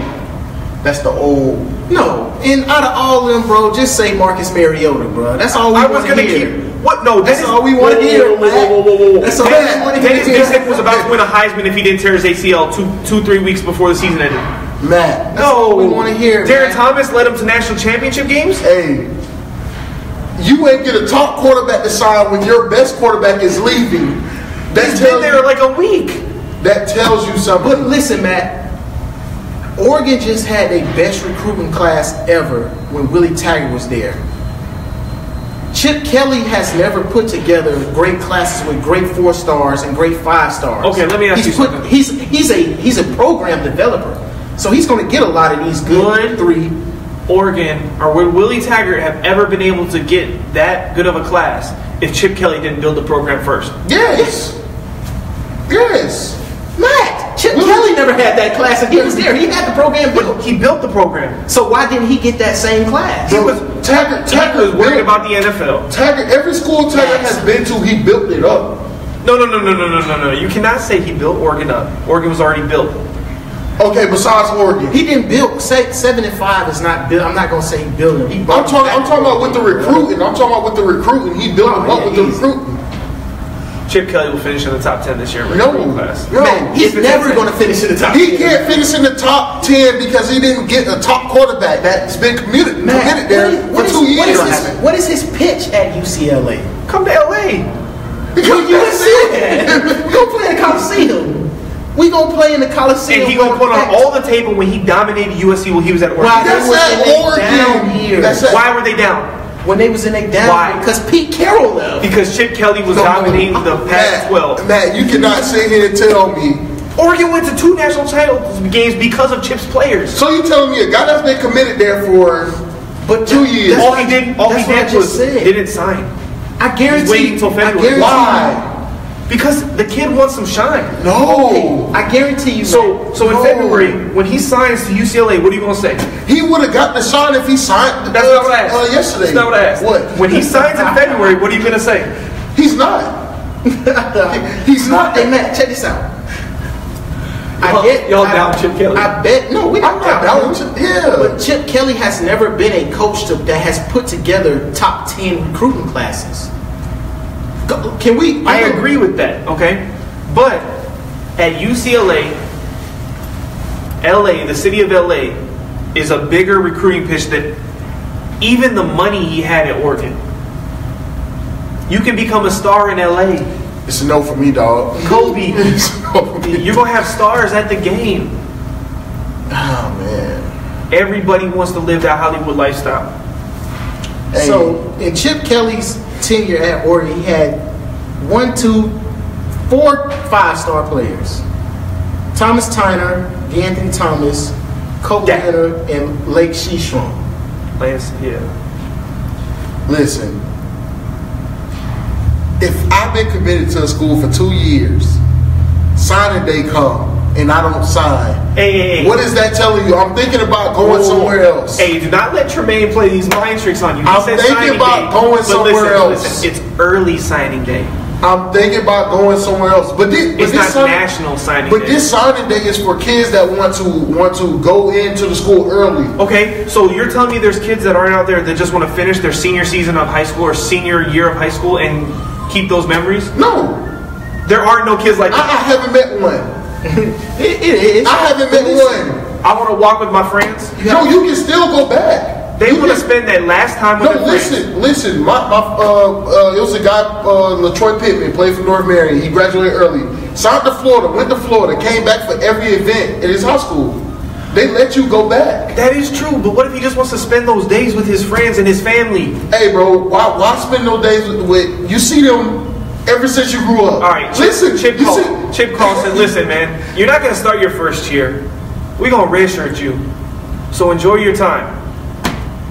That's the old... No, and out of all of them, bro, just say Marcus Mariota, bro. That's all we want to hear. What? No, that's all we want to hear, man. That's all we want to hear. Dennis Dixon was about to win a Heisman if he didn't tear his ACL three weeks before the season ended. Matt, no, we want to hear. Darren Thomas led him to national championship games. Hey, you ain't get a top quarterback to sign when your best quarterback is leaving. He's been there like a week. That tells you something. But listen, Matt. Oregon just had their best recruiting class ever when Willie Taggart was there. Chip Kelly has never put together great classes with great 4 stars and great 5 stars. Okay, let me ask you something. He's a program developer, so he's going to get a lot of these good three. Oregon, or would Willie Taggart have ever been able to get that good of a class if Chip Kelly didn't build the program first? Yes. Yes. Matt, Chip Kelly never had that class, and he was there. He had the program built. He built the program. So why didn't he get that same class? Taggart was worried about the NFL. Taggart, every school Taggart has been to, he built it up. No. You cannot say he built Oregon up. Oregon was already built. Okay, besides Oregon, he didn't build. 7-5 is not built. I'm not gonna say he built it. I'm talking about with the recruiting. I'm talking about with the recruiting. He built it up with the recruiting. Chip Kelly will finish in the top 10 this year. He's never going to finish in the top 10. He can't finish in the top 10 because he didn't get a top quarterback that's been committed there for 2 years. What is his pitch at UCLA? Come to LA. Come to UCLA. We're going to play in the Coliseum. We're going to play in the Coliseum. And he's going to put on all the table when he dominated USC when he was at Oregon. That's at Oregon. Why were they down? When they was in their down. Why? Because Pete Carroll left. Because Chip Kelly was dominating the Pac-12. Matt, you cannot sit here and tell me. Oregon went to 2 national title games because of Chip's players. So you telling me a guy that's been committed there for 2 years. All he did was didn't sign. I guarantee. He's waiting until February. Why? Because the kid wants some shine. No. I guarantee you. So in February, when he signs to UCLA, what are you going to say? He would have gotten the shine if he signed. That's not what I asked. Yesterday. That's not what I asked. What? When he signs in February, what are you going to say? He's not. He's not. Hey, Matt, check this out. Y'all doubt Chip Kelly. I bet. No, we don't doubt him. Yeah. But Chip Kelly has never been a coach that has put together top 10 recruiting classes. Can we? I agree with that, okay? But at UCLA, LA, the city of LA, is a bigger recruiting pitch than even the money he had at Oregon. You can become a star in LA. It's a no for me, dog. Kobe, you're going to have stars at the game. Oh, man. Everybody wants to live that Hollywood lifestyle. Hey. So, in Chip Kelly's tenure at Oregon, he had 4 5-star players: Thomas Tyner, D'Anthony Thomas, Cole Leonard, and Lake Shishon. Listen, if I've been committed to a school for 2 years, signing day come and I don't sign. Hey, what is that telling you? I'm thinking about going somewhere else. Hey, do not let Tremaine play these mind tricks on you. I'm thinking about going somewhere else. It's early signing day. I'm thinking about going somewhere else. But it's not national signing day. But this signing day is for kids that want to go into the school early. Okay, so you're telling me there's kids that aren't out there that just want to finish their senior season of high school or senior year of high school and keep those memories? No. There are no kids like that. I haven't met one. I haven't been one. I want to walk with my friends. No, you can still go back. They want to spend that last time with listen. It was a guy, LaTroy Pittman, played for North Marion. He graduated early. Signed to Florida, went to Florida, came back for every event at his high school. They let you go back. That is true, but what if he just wants to spend those days with his friends and his family? Hey, bro, why spend those days with you see them ever since you grew up? All right, Chip Call said, listen, man, you're not going to start your first year. We're going to redshirt you, so enjoy your time.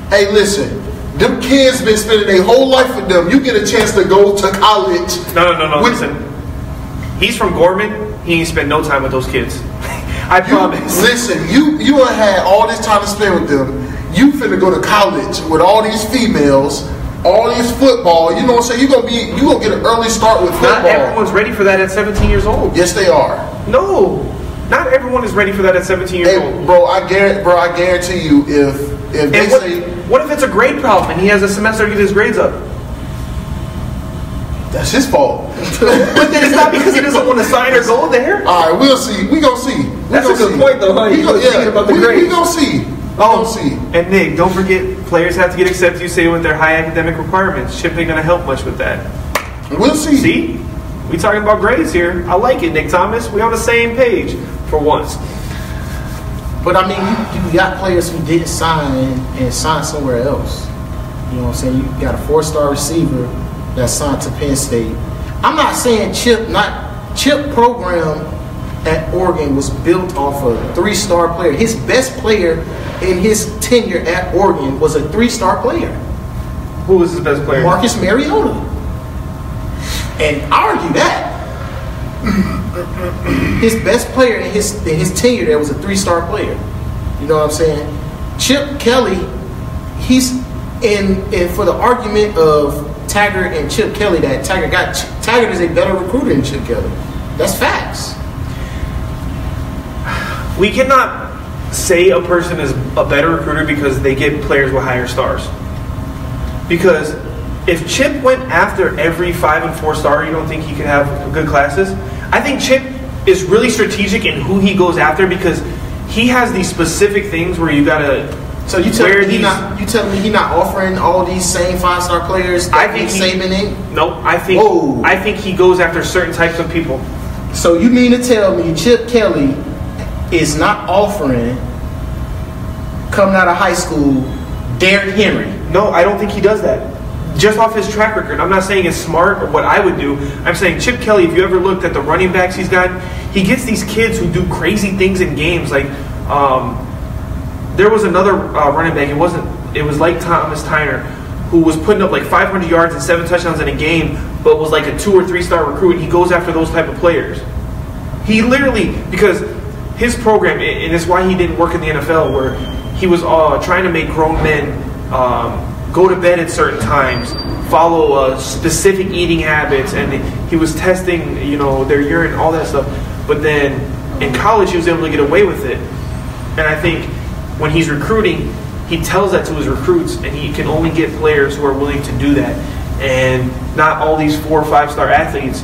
Hey, listen, them kids been spending their whole life with them. You get a chance to go to college. No, listen. He's from Gorman. He ain't spent no time with those kids. I promise. Listen, you had all this time to spend with them. You finna go to college with all these females, all these football. You know what I'm saying? You gonna get an early start with football. Not everyone's ready for that at 17 years old. Yes, they are. No, not everyone is ready for that at 17 years old. Bro, I guarantee you if they say. What if it's a grade problem and he has a semester to get his grades up? That's his fault. But then it's not because he doesn't want to sign or go there. All right, we'll see. We gonna see. That's a good point, though, huh? We gonna see. And Nick, don't forget, players have to get accepted. You say with their high academic requirements. Chip ain't gonna help much with that. We'll see. See, we talking about grades here. I like it, Nick Thomas. We on the same page for once. But, I mean, you got players who didn't sign and signed somewhere else. You know what I'm saying? You got a 4-star receiver that signed to Penn State. I'm not saying Chip program at Oregon was built off a 3-star player. His best player in his tenure at Oregon was a 3-star player. Who was his best player? Marcus Mariota. And I argue that. His best player in his tenure there was a 3-star player. You know what I'm saying? Chip Kelly, he's in for the argument of Taggart and Chip Kelly that Taggart is a better recruiter than Chip Kelly. That's facts. We cannot say a person is a better recruiter because they get players with higher stars. Because if Chip went after every 5- and 4-star, you don't think he could have good classes? I think Chip is really strategic in who he goes after because he has these specific things where you gotta. So you tell me he not offering all these same 5-star players? I think I think he goes after certain types of people. So you mean to tell me Chip Kelly is not offering coming out of high school Derrick Henry? No, I don't think he does that. Just off his track record. I'm not saying it's smart or what I would do. I'm saying Chip Kelly, if you ever looked at the running backs he's got, he gets these kids who do crazy things in games. Like, there was another running back. It was like Thomas Tyner, who was putting up like 500 yards and 7 touchdowns in a game, but was like a 2- or 3-star recruit, and he goes after those type of players. He literally, because his program, and it's why he didn't work in the NFL, where he was trying to make grown men go to bed at certain times, follow specific eating habits, and he was testing, their urine, all that stuff. But then in college, he was able to get away with it. And I think when he's recruiting, he tells that to his recruits, and he can only get players who are willing to do that. And not all these 4- or 5-star athletes,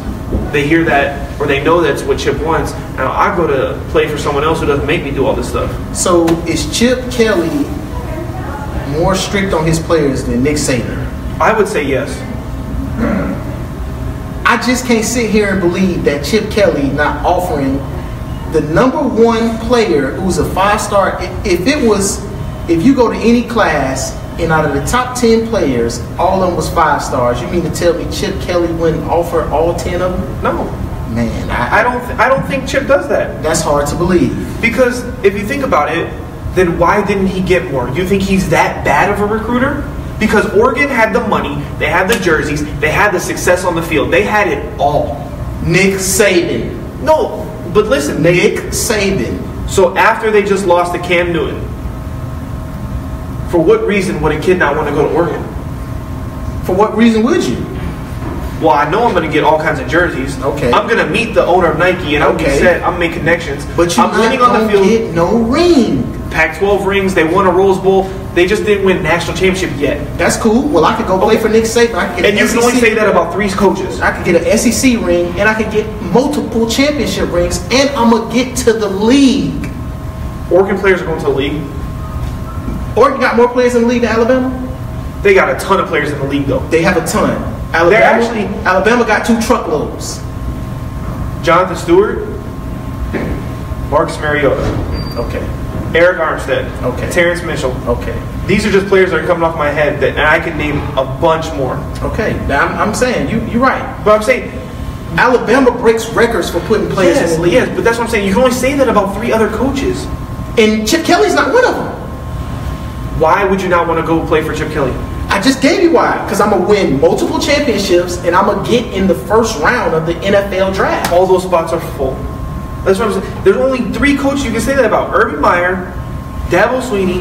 they hear that or they know that's what Chip wants. Now I go to play for someone else who doesn't make me do all this stuff. So is Chip Kelly more strict on his players than Nick Saban? I would say yes. I just can't sit here and believe that Chip Kelly not offering the number 1 player who's a 5-star. If you go to any class and out of the top 10 players, all of them was 5 stars. You mean to tell me Chip Kelly wouldn't offer all 10 of them? No, man. I don't think Chip does that. That's hard to believe. Because if you think about it, then why didn't he get more? You think he's that bad of a recruiter? Because Oregon had the money, they had the jerseys, they had the success on the field. They had it all. Nick Saban. No, but listen. Nick Saban. So after they just lost to Cam Newton, for what reason would a kid not want to go to Oregon? For what reason would you? Well, I know I'm going to get all kinds of jerseys. Okay. I'm going to meet the owner of Nike, and I'll be set. I'm making connections. But you're not going to get no ring. Pac-12 rings. They won a Rose Bowl. They just didn't win national championship yet. That's cool. Well, I could go play for Nick Saban. And you can only say that about 3 coaches. I could get an SEC ring, and I could get multiple championship rings, and I'm going to get to the league. Oregon players are going to the league. Oregon got more players in the league than Alabama? They got a ton of players in the league, though. They have a ton. Alabama got 2 truckloads. Jonathan Stewart, Marcus Mariota, okay. Eric Armstead, okay. Terrence Mitchell, okay. These are just players that are coming off my head, that, and I can name a bunch more. Okay, now I'm saying you're right, but I'm saying Alabama breaks records for putting players in the league. Yes, but that's what I'm saying. You can only say that about 3 other coaches, and Chip Kelly's not one of them. Why would you not want to go play for Chip Kelly? I just gave you why. Because I'm going to win multiple championships and I'm going to get in the first round of the NFL draft. All those spots are full. That's what I'm saying. There's only 3 coaches you can say that about. Urban Meyer, Dabo Sweeney,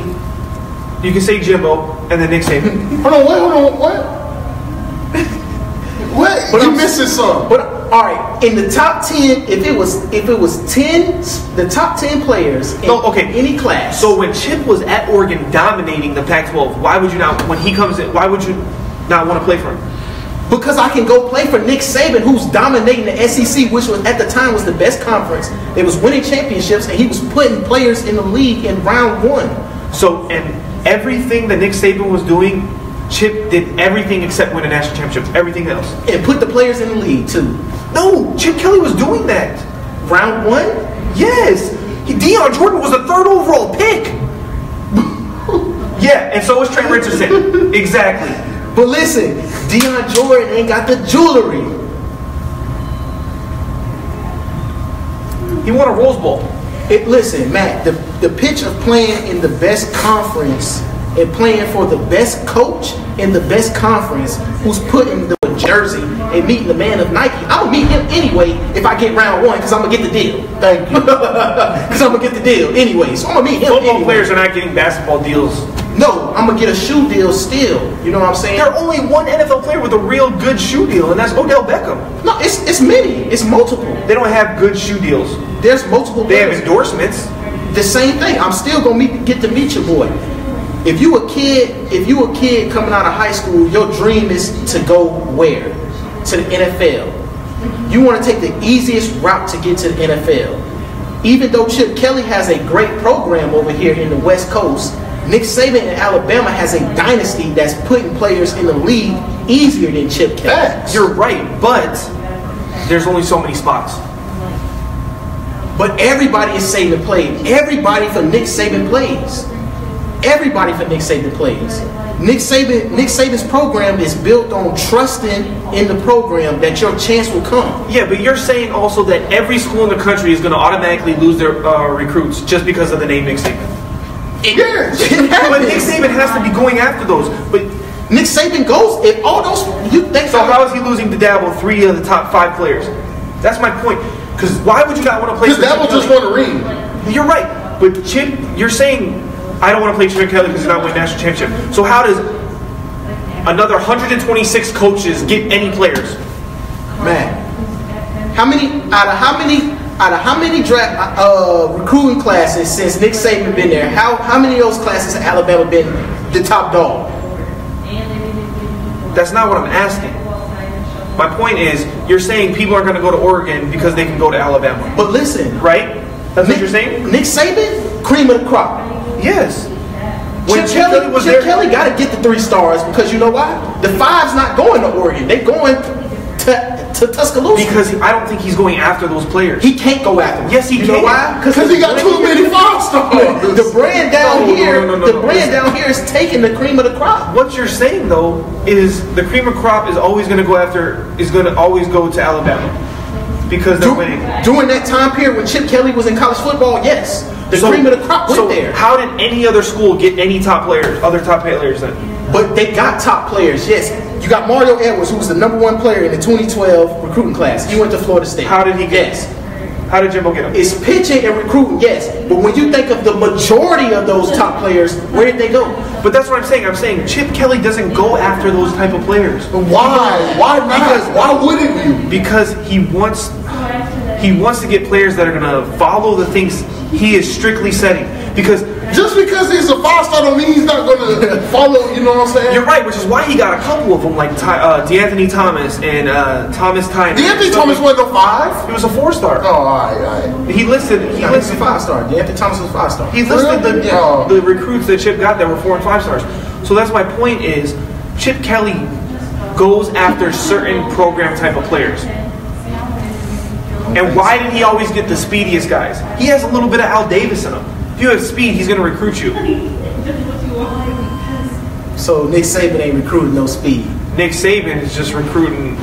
you can say Jimbo, and then Nick Saban. Hold on, what? What? But you're missing some. But, all right, in the top 10, if it was 10, the top 10 players in any class. So when Chip was at Oregon dominating the Pac-12, why would you not, when he comes in, why would you not want to play for him? Because I can go play for Nick Saban, who's dominating the SEC, which was at the time was the best conference. They was winning championships, and he was putting players in the league in round 1. So, and everything that Nick Saban was doing, Chip did everything except win a national championship, everything else. And put the players in the league, too. No, Chip Kelly was doing that. Round 1? Yes. Deion Jordan was the 3rd overall pick. Yeah, and so was Trent Richardson. Exactly. But listen, Deion Jordan ain't got the jewelry. He won a Rose Bowl. Listen, Matt, the pitch of playing in the best conference and playing for the best coach in the best conference who's putting the jersey and meeting the man of Nike. I'm going to meet him anyway if I get round 1 because I'm going to get the deal. Thank you. Because I'm going to get the deal anyway. So I'm going to meet him anyway. Football players are not getting basketball deals. No, I'm going to get a shoe deal still. You know what I'm saying? There's only one NFL player with a real good shoe deal, and that's Odell Beckham. No, it's many. It's multiple. They don't have good shoe deals. There's multiple players. They have endorsements. The same thing. I'm still going to get to meet your boy. If you a kid coming out of high school, your dream is to go where? To the NFL. You want to take the easiest route to get to the NFL. Even though Chip Kelly has a great program over here in the West Coast, Nick Saban in Alabama has a dynasty that's putting players in the league easier than Chip Kelly. Facts. You're right, but there's only so many spots. But everybody is Saban played. Everybody for Nick Saban plays. Everybody for Nick Saban plays. Nick Saban's program is built on trusting in the program that your chance will come. Yeah, but you're saying also that every school in the country is going to automatically lose their recruits just because of the name Nick Saban. Yes, but Nick Saban has to be going after those. But Nick Saban goes if all those. You think so? How is he losing to Dabo 3 of the top 5 players? That's my point. Because why would you not want to play? Because Dabo just want to ring. You're right, but Chip, you're saying. I don't want to play Chip Kelly because he's not winning national championship. So how does another 126 coaches get any players? Man, how many draft recruiting classes since Nick Saban been there? How many of those classes has Alabama been the top dog? That's not what I'm asking. My point is, you're saying people aren't going to go to Oregon because they can go to Alabama. But listen, right? That's what you're saying. Nick Saban, cream of the crop. Yes. When Chip Kelly got to get the 3 stars because you know why? The 5's not going to Oregon. They're going to Tuscaloosa. Because I don't think he's going after those players. He can't go after them. Yes, he can. You know why? Because he got too many 5 stars. The brand down here, the brand down here is taking the cream of the crop. What you're saying though is the cream of crop is always going to go after is going to always go to Alabama. Because they're winning. During that time period when Chip Kelly was in college football, yes. The cream of the crop went there. How did any other school get any top players, other top players then? But they got top players, yes. You got Mario Edwards, who was the #1 player in the 2012 recruiting class. He went to Florida State. How did he get him? How did Jimbo get him? It's pitching and recruiting, yes. But when you think of the majority of those top players, where did they go? But that's what I'm saying. I'm saying Chip Kelly doesn't go after those type of players. But why? Why not? Because why wouldn't you? Because he wants to get players that are going to follow the things he is strictly setting. Because just because he's a five-star don't mean he's not going to follow, you know what I'm saying? You're right, which is why he got a couple of them, like DeAnthony Thomas and Thomas Tynan. DeAnthony Thomas wasn't a five? He was a four-star. Oh, all right. He listed five-star. DeAnthony Thomas was a five-star. He listed the recruits that Chip got that were 4- and 5-stars. So that's my point is Chip Kelly goes after certain program type of players. And why did he always get the speediest guys? He has a little bit of Al Davis in him. If you have speed, he's going to recruit you. So Nick Saban ain't recruiting no speed. Nick Saban is just recruiting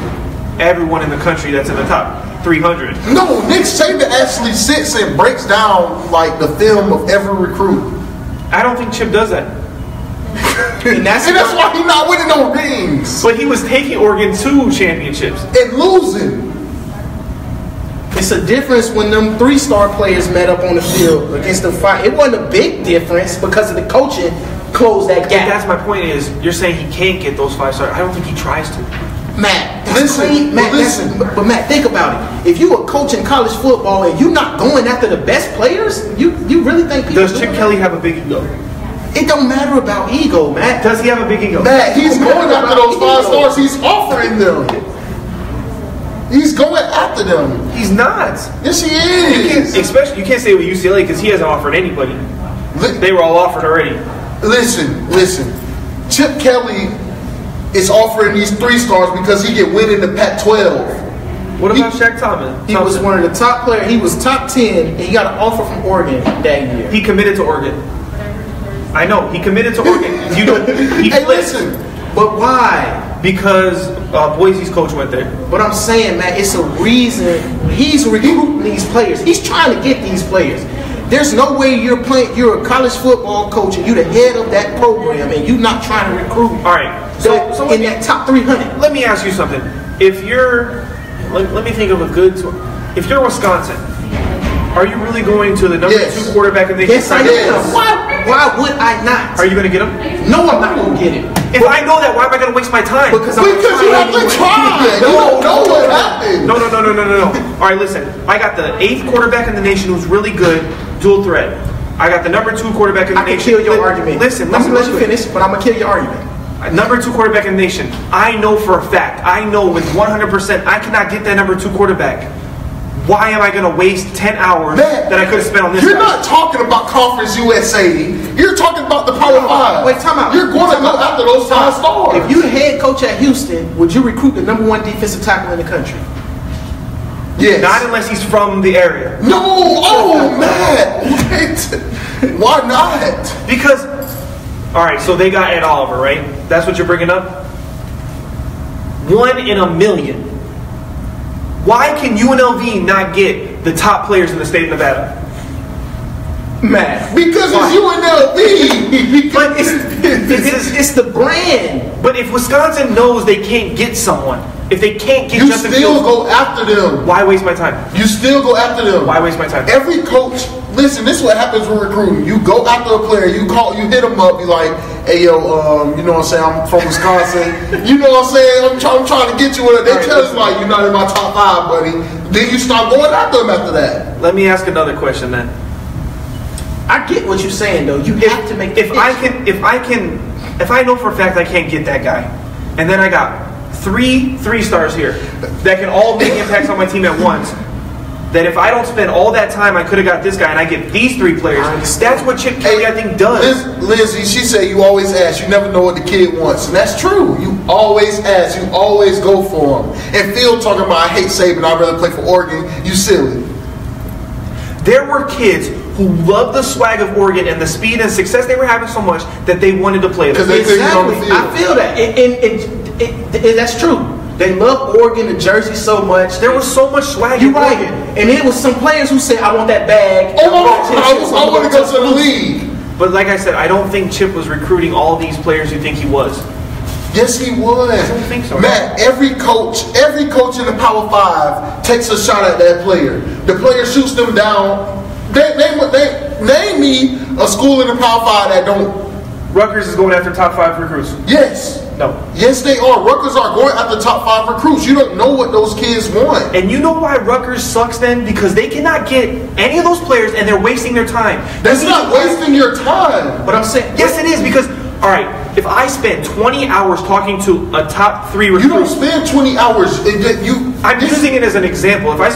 everyone in the country that's in the top 300. No, Nick Saban actually sits and breaks down like the film of every recruit. I don't think Chip does that. and that's why he's not winning no rings. But he was taking Oregon to championships. And losing. It's a difference when them three-star players met up on the field against the five. It wasn't a big difference because of the coaching closed that gap. And that's my point is you're saying he can't get those five-star. I don't think he tries to. Matt, Matt, think about it. If you were coaching college football and you're not going after the best players, you really think people does Chip Kelly have a big ego? It don't matter about ego, Matt. Does he have a big ego? Matt, he's going after those five-stars. He's offering them. He's going after them. He's not. Yes, he is. Especially, you can't say with UCLA because he hasn't offered anybody. They were all offered already. Listen. Chip Kelly is offering these three-stars because he can win in the Pac-12. What about Shaq Thompson? He was one of the top players. He was top 10, and he got an offer from Oregon that year. He committed to Oregon. I know. He committed to Oregon. You don't. Hey, listen. But why? Because Boise's coach went there. But I'm saying, man, it's a reason he's recruiting these players. He's trying to get these players. There's no way you're a college football coach and you're the head of that program and you're not trying to recruit. All right. So in that top 300. Let me ask you something. If you're, let me think of a good, if you're Wisconsin, are you really going to the number two quarterback in the nation? Yes, I am. Why would I not? Are you going to get him? No, I'm not going to get him. If I know that, why am I going to waste my time? Because you have to try. You don't know what happens. No. All right, listen. I got the 8th quarterback in the nation who's really good, dual threat. I got the number 2 quarterback in the nation. I can kill your argument. Listen. I'm going to let you finish, but I'm going to kill your argument. Number 2 quarterback in the nation. I know for a fact. I know with 100%. I cannot get that number 2 quarterback. Why am I going to waste 10 hours that I could have spent on this? You're not talking about Conference USA. You're talking about the Power 5. Wait, time out. You're going to go after those 5 stars. If you're the head coach at Houston, would you recruit the number 1 defensive tackle in the country? Yes. Not unless he's from the area. No. Oh, man. Why not? Because, all right, so they got Ed Oliver, right? That's what you're bringing up? 1 in a million. Why can UNLV not get the top players in the state of Nevada? Matt. Because it's UNLV. But it's the brand. But if Wisconsin knows they can't get someone, if they can't get Justin Fields, you still go after them. Why waste my time? You still go after them. Why waste my time? Every coach, listen, this is what happens with recruiting. You go after a player, you hit them up, be like, hey, yo, you know what I'm saying? I'm from Wisconsin. You know what I'm saying? I'm trying to get you in. They tell us, like, you're not in my top 5, buddy. Then you start going after them after that. Let me ask another question, then. I get what you're saying, though. You have to make the pitch. If I know for a fact I can't get that guy, and then I got 3 3-stars here that can all make impacts on my team at once, that if I don't spend all that time, I could have got this guy, and I get these 3 players. That's what Chip Kelly, I think, does. Lindsay, she said you always ask. You never know what the kid wants, and that's true. You always ask. You always go for him. And Phil talking about, I hate Saban, I'd rather play for Oregon. You silly. There were kids who loved the swag of Oregon and the speed and success they were having so much that they wanted to play there. Exactly. I feel that. And that's true. They love Oregon and Jersey so much. There was so much swag. You're right. And it was some players who said, I want that bag. I want to go to the league. But like I said, I don't think Chip was recruiting all these players you think he was. Yes, he was. I don't think so. Matt, every coach in the Power 5 takes a shot at that player. The player shoots them down. They name me a school in the Power 5 that don't. Rutgers is going after top 5 recruits. Yes. No. Yes, they are. Rutgers are going at the top 5 recruits. You don't know what those kids want. And you know why Rutgers sucks then? Because they cannot get any of those players, and they're wasting their time. That's not wasting your time. But I'm saying, yes, it is, because, all right, if I spend 20 hours talking to a top 3 recruit. You don't spend 20 hours. I'm using it as an example. If I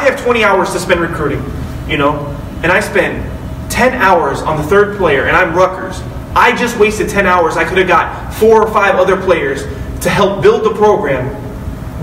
have 20 hours to spend recruiting, you know, and I spend 10 hours on the 3rd player, and I'm Rutgers, I just wasted 10 hours. I could have got 4 or 5 other players to help build the program.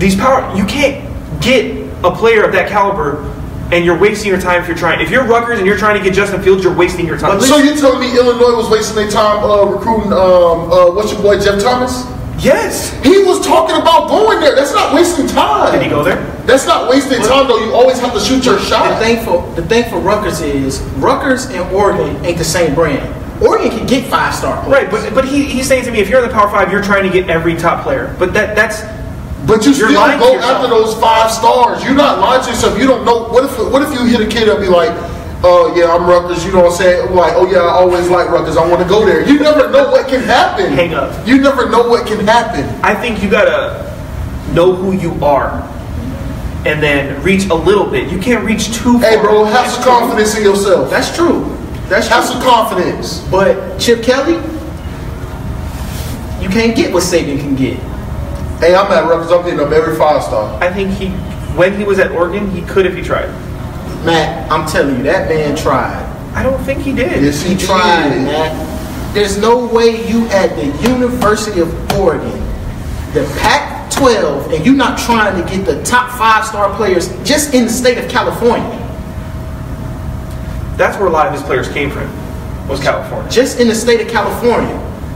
You can't get a player of that caliber, and you're wasting your time if you're trying. If you're Rutgers and you're trying to get Justin Fields, you're wasting your time. So you're telling me Illinois was wasting their time recruiting, what's your boy, Jeff Thomas? Yes. He was talking about going there. That's not wasting time. Did he go there? That's not wasting time, though. You always have to shoot your shot. The thing for Rutgers is, Rutgers and Oregon ain't the same brand. Oregon can get 5-star players. Right, but he's saying to me, if you're in the Power 5, you're trying to get every top player. But that's... But you still go after those 5 stars. You're not lying to yourself. You don't know... What if you hit a kid and be like, oh, yeah, I'm Rutgers. You know what I'm saying? Like, oh, yeah, I always like Rutgers. I want to go there. You never know what can happen. Hang up. You never know what can happen. I think you got to know who you are and then reach a little bit. You can't reach too far. Hey, bro, have some confidence in yourself. That's true. Have some confidence. But Chip Kelly, you can't get what Saban can get. Hey, I'm at Rutgers. I'm getting up every 5-star. I think when he was at Oregon, he could if he tried. Matt, I'm telling you, that man tried. I don't think he did. Yes, he tried, Matt. There's no way you at the University of Oregon, the Pac-12, and you're not trying to get the top 5-star players just in the state of California. That's where a lot of his players came from, was California. Just in the state of California,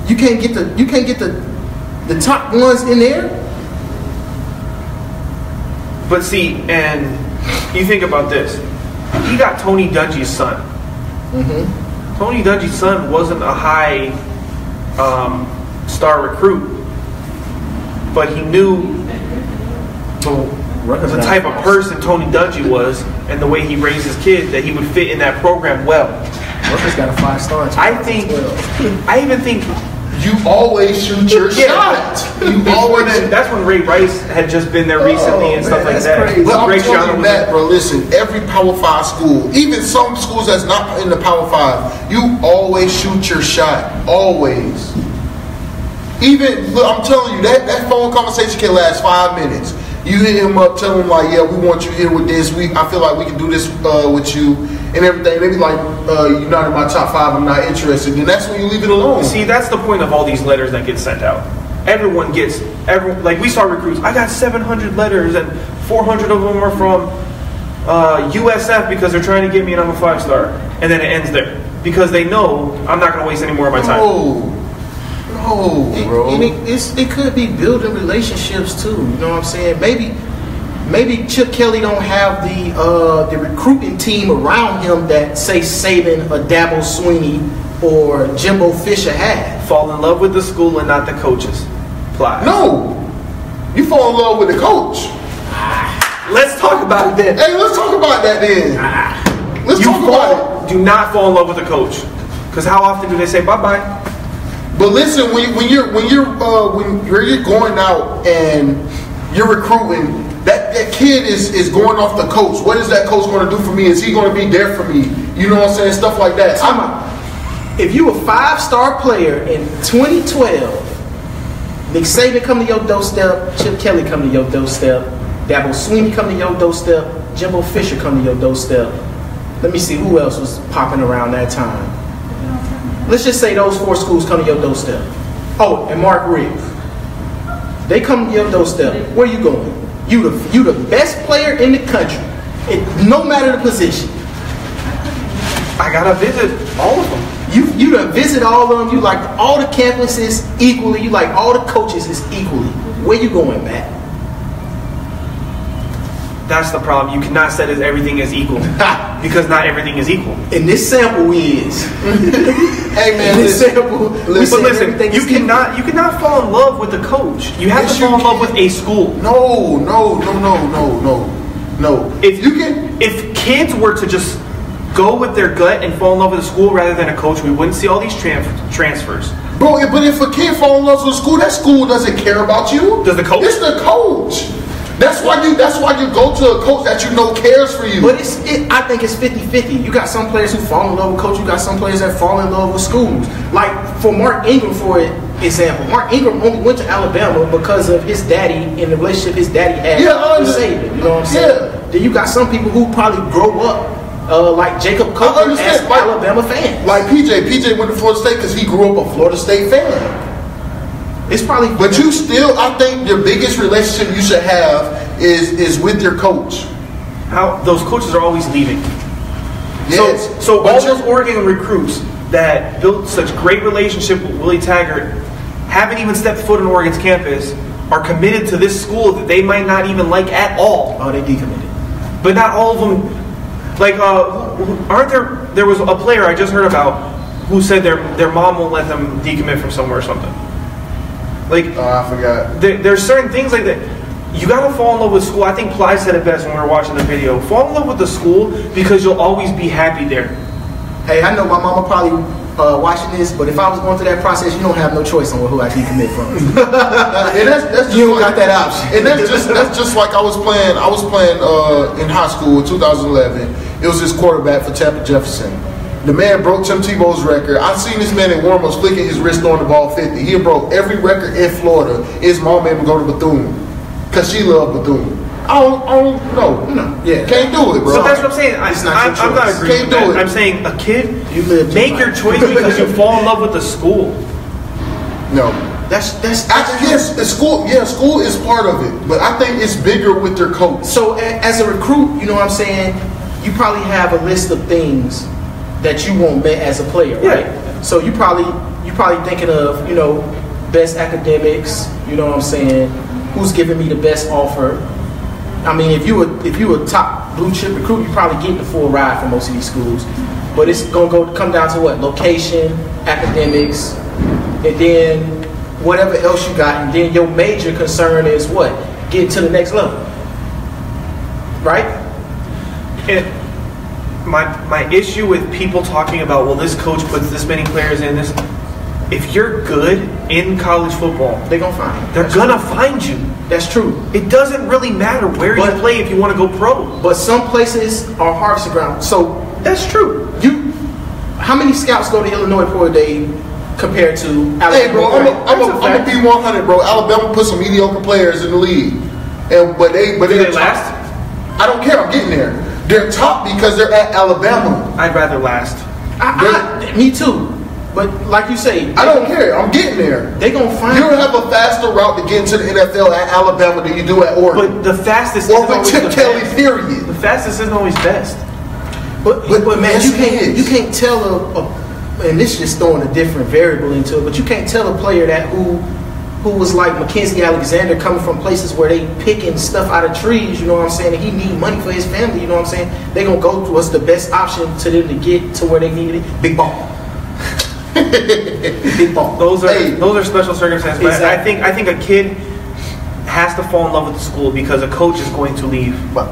you can't get the top ones in there. But see, and you think about this. He got Tony Dungy's son. Mm-hmm. Tony Dungy's son wasn't a high star recruit, but he knew the type of person Tony Dungy was, and the way he raised his kid, that he would fit in that program well. Rutgers got a 5-star. I even think you always shoot your shot. That's when Ray Rice had just been there recently and stuff like that. But I'm telling you that, bro. Listen, every Power 5 school, even some schools that's not in the Power 5, you always shoot your shot. Always. Even look, I'm telling you that phone conversation can last 5 minutes. You hit him up, tell him like, yeah, we want you here with this. I feel like we can do this with you and everything. They be like, you're not in my top 5, I'm not interested. And that's when you leave it alone. See, that's the point of all these letters that get sent out. Everyone gets, like we saw recruits. I got 700 letters and 400 of them are from USF because they're trying to get me and I'm a 5-star. And then it ends there. Because they know I'm not going to waste any more of my time. Bro. It could be building relationships too. You know what I'm saying? Maybe Chip Kelly don't have the recruiting team around him that say Saban or Dabo Sweeney or Jimbo Fisher had. Fall in love with the school and not the coaches. Plies. No, you fall in love with the coach. Let's talk about that. Hey, let's talk about that then. Let's talk about it. Do not fall in love with the coach, because how often do they say bye bye? But listen, when you're going out and you're recruiting, that kid is going off the coach. What is that coach going to do for me? Is he going to be there for me? You know what I'm saying? Stuff like that. If you a 5-star player in 2012, Nick Saban come to your doorstep, Chip Kelly come to your doorstep, Dabo Sweeney come to your doorstep, Jimbo Fisher come to your doorstep. Let me see who else was popping around that time. Let's just say those 4 schools come to your doorstep. Oh, and Mark Riggs. They come to your doorstep. Where you going? You the best player in the country, no matter the position. I gotta visit all of them. You done visit all of them. You like all the campuses equally. You like all the coaches is equally. Where you going, Matt? That's the problem. You cannot say that everything is equal. Because not everything is equal. And this sample is. Hey man, listen, you cannot fall in love with the coach. You have to fall in love with a school. No. If kids were to just go with their gut and fall in love with a school rather than a coach, we wouldn't see all these transfers. Bro, but if a kid falls in love with school, that school doesn't care about you. Does the coach? It's the coach. That's why you go to a coach that you know cares for you. But I think it's 50-50. You got some players who fall in love with coach. You got some players that fall in love with schools. Like for Mark Ingram, for example, Mark Ingram only went to Alabama because of his daddy and the relationship his daddy had with Saban. You know what I'm saying? Yeah. Then you got some people who probably grow up like Jacob Cutler as Alabama fans. Like PJ went to Florida State because he grew up a Florida State fan. It's probably, but you still, I think the biggest relationship you should have is with your coach. How those coaches are always leaving. Yes. So all those Oregon recruits that built such great relationship with Willie Taggart haven't even stepped foot on Oregon's campus, are committed to this school that they might not even like at all. Oh, they decommitted. But not all of them. Like, aren't there? There was a player I just heard about who said their mom won't let them decommit from somewhere or something. Like, I forgot. There's certain things like that. You gotta fall in love with school. I think Ply said it best when we were watching the video. Fall in love with the school because you'll always be happy there. Hey, I know my mama probably watching this, but if I was going through that process, you don't have no choice on who I decommit from. And that's just, you don't got that option. And that's just like I was playing in high school in 2011. It was this quarterback for Tampa Jefferson. The man broke Tim Tebow's record. I've seen this man in warm-ups flicking his wrist on the ball 50. He broke every record in Florida. His mom made him go to Bethune because she loved Bethune. I don't know. No. Yeah. Can't do it, bro. So that's what I'm saying. I'm not agreeing with that. I'm saying a kid, make your choice because you fall in love with the school. No. That's actually, yes, school. Yeah, school is part of it. But I think it's bigger with your coach. So as a recruit, you know what I'm saying, you probably have a list of things that you want met as a player, right? Yeah. So you probably thinking of, you know, best academics, you know what I'm saying, who's giving me the best offer. I mean, if you a top blue chip recruit, you probably get the full ride from most of these schools. But it's gonna come down to what? Location, academics, and then whatever else you got, and then your major concern is what? Get to the next level. Right? Yeah. My issue with people talking about, well, this coach puts this many players in this. If you're good in college football, they're gonna find you. They're gonna find you. That's true. It doesn't really matter where you play if you want to go pro. But some places are harvest ground. So that's true. How many scouts go to Illinois for a day compared to Alabama? Hey, bro, I'm a B100, bro. Alabama put some mediocre players in the league, but they're last. I don't care. I'm getting there. They're top because they're at Alabama. I'd rather last. Me too. But like you say, I don't care. I'm getting there. They gonna find you. You have a faster route to get into the NFL at Alabama than you do at Oregon. But the fastest or with Chip Kelly, period. The fastest isn't always best. But man, you can't tell and this is just throwing a different variable into it. But you can't tell a player that who was like Mackenzie Alexander coming from places where they picking stuff out of trees, you know what I'm saying, and he need money for his family, you know what I'm saying, they gonna go to what's the best option to them to get to where they need it. Big ball. Big ball. Those are special circumstances. But exactly. I think a kid has to fall in love with the school because a coach is going to leave. But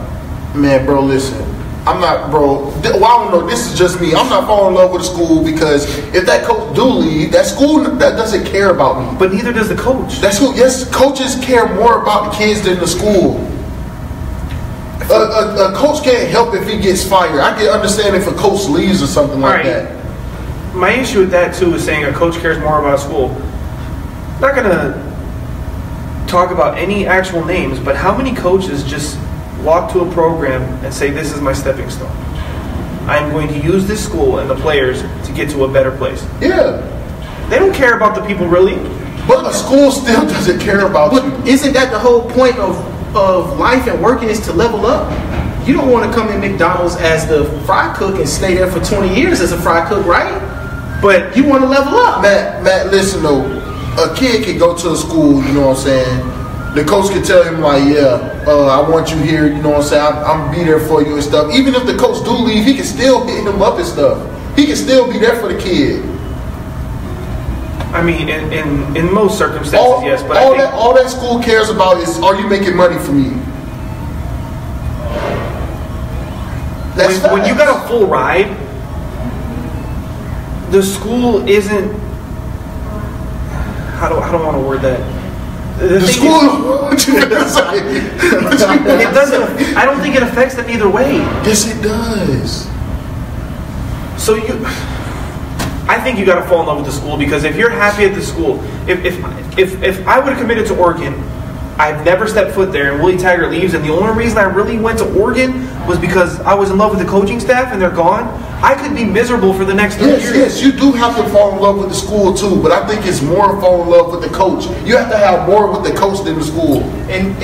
man, bro, listen. I don't know, this is just me. I'm not falling in love with the school because if that coach do leave, that school that doesn't care about me. But neither does the coach. That school, yes, coaches care more about the kids than the school. A coach can't help if he gets fired. I can understand if a coach leaves or something like that. My issue with that too is saying a coach cares more about school. I'm not gonna talk about any actual names, but how many coaches just walk to a program and say, this is my stepping stone. I'm going to use this school and the players to get to a better place. Yeah. They don't care about the people, really. But the school still doesn't care about you. Isn't that the whole point of life and working is to level up? You don't want to come in McDonald's as the fry cook and stay there for 20 years as a fry cook, right? But you want to level up. Matt, listen, though. A kid can go to a school, you know what I'm saying? The coach can tell him, like, yeah, I want you here, you know what I'm saying? I'm going to be there for you and stuff. Even if the coach do leave, he can still hit him up and stuff. He can still be there for the kid. I mean, in most circumstances, yes. But all that school cares about is, are you making money for me? That's when you got a full ride, the school isn't how do I want to word that? The school is, it doesn't. I don't think it affects them either way. Yes, it does. So I think you got to fall in love with the school, because if you're happy at the school, if I would have committed to Oregon, I've never stepped foot there, and Willie Taggart leaves, and the only reason I really went to Oregon was because I was in love with the coaching staff, and they're gone. I could be miserable for the next 3 years. Yes, you do have to fall in love with the school too, but I think it's more fall in love with the coach. You have to have more with the coach than the school. And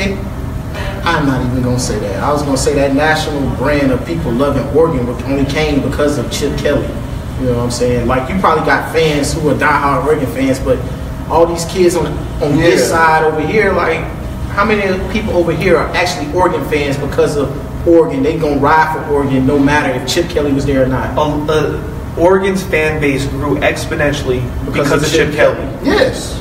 I'm not even going to say that. I was going to say that national brand of people loving Oregon only came because of Chip Kelly. You know what I'm saying? Like, you probably got fans who are diehard Oregon fans, but all these kids on this side over here, like, how many people over here are actually Oregon fans because of Oregon? They gonna ride for Oregon no matter if Chip Kelly was there or not. Oregon's fan base grew exponentially because of Chip Kelly. Yes.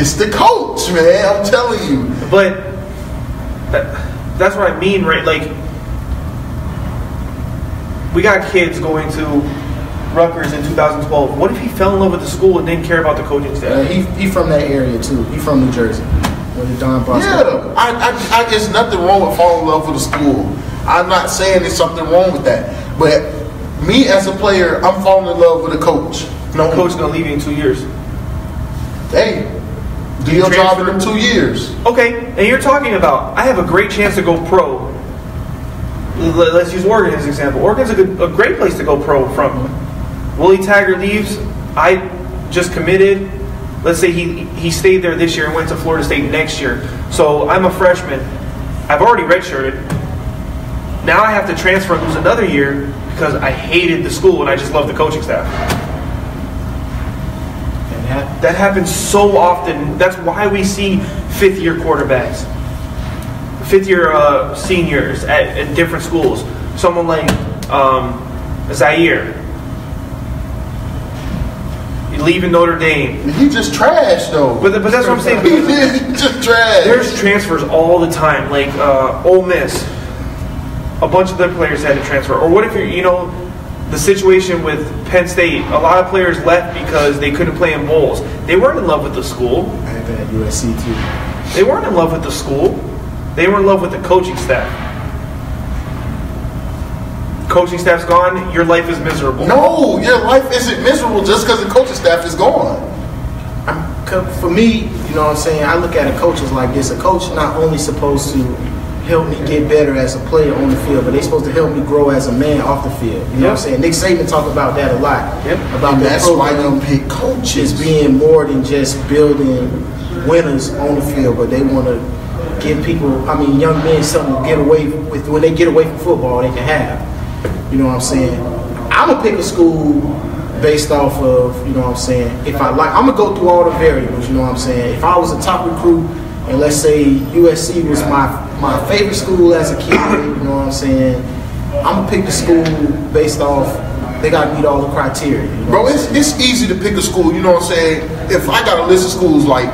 It's the coach, man. I'm telling you. But that's what I mean, right? Like, we got kids going to Rutgers in 2012. What if he fell in love with the school and didn't care about the coaching staff? He from that area too. He from New Jersey. Don Bosco. Yeah, I there's nothing wrong with falling in love with the school. I'm not saying there's something wrong with that. But me as a player, I'm falling in love with a coach. No coach gonna leave you in 2 years. Hey, do your job in 2 years. Okay, and you're talking about I have a great chance to go pro. Let's use Oregon as an example. Oregon's a great place to go pro from. Willie Taggart leaves. I just committed. Let's say he stayed there this year and went to Florida State next year. So I'm a freshman. I've already redshirted. Now I have to transfer and lose another year because I hated the school and I just loved the coaching staff. And that happens so often. That's why we see fifth-year quarterbacks, fifth-year seniors at different schools. Someone like Zaire. Leaving Notre Dame. He just trash though. But that's what I'm saying. He just trash. There's transfers all the time. Like Ole Miss, a bunch of their players had to transfer. Or what if you're, the situation with Penn State? A lot of players left because they couldn't play in bowls. They weren't in love with the school. I had been at USC too. They weren't in love with the school. They were in love with the coaching staff. Coaching staff's gone, your life is miserable. No, your life isn't miserable just because the coaching staff is gone. For me, you know what I'm saying, I look at a coach as like this. A coach not only supposed to help me get better as a player on the field, but they're supposed to help me grow as a man off the field. You know what I'm saying? Nick Saban talked about that a lot. Yep. About that's why you pick coaches being more than just building winners on the field, but they want to give people, young men something to get away with. When they get away from football, they can have. You know what I'm saying? I'm going to pick a school based off of, you know what I'm saying, if I like. I'm going to go through all the variables, you know what I'm saying? If I was a top recruit, and let's say USC was my favorite school as a kid, you know what I'm saying? I'm going to pick the school based off, they got to meet all the criteria. You know bro, it's easy to pick a school, you know what I'm saying? If I got a list of schools like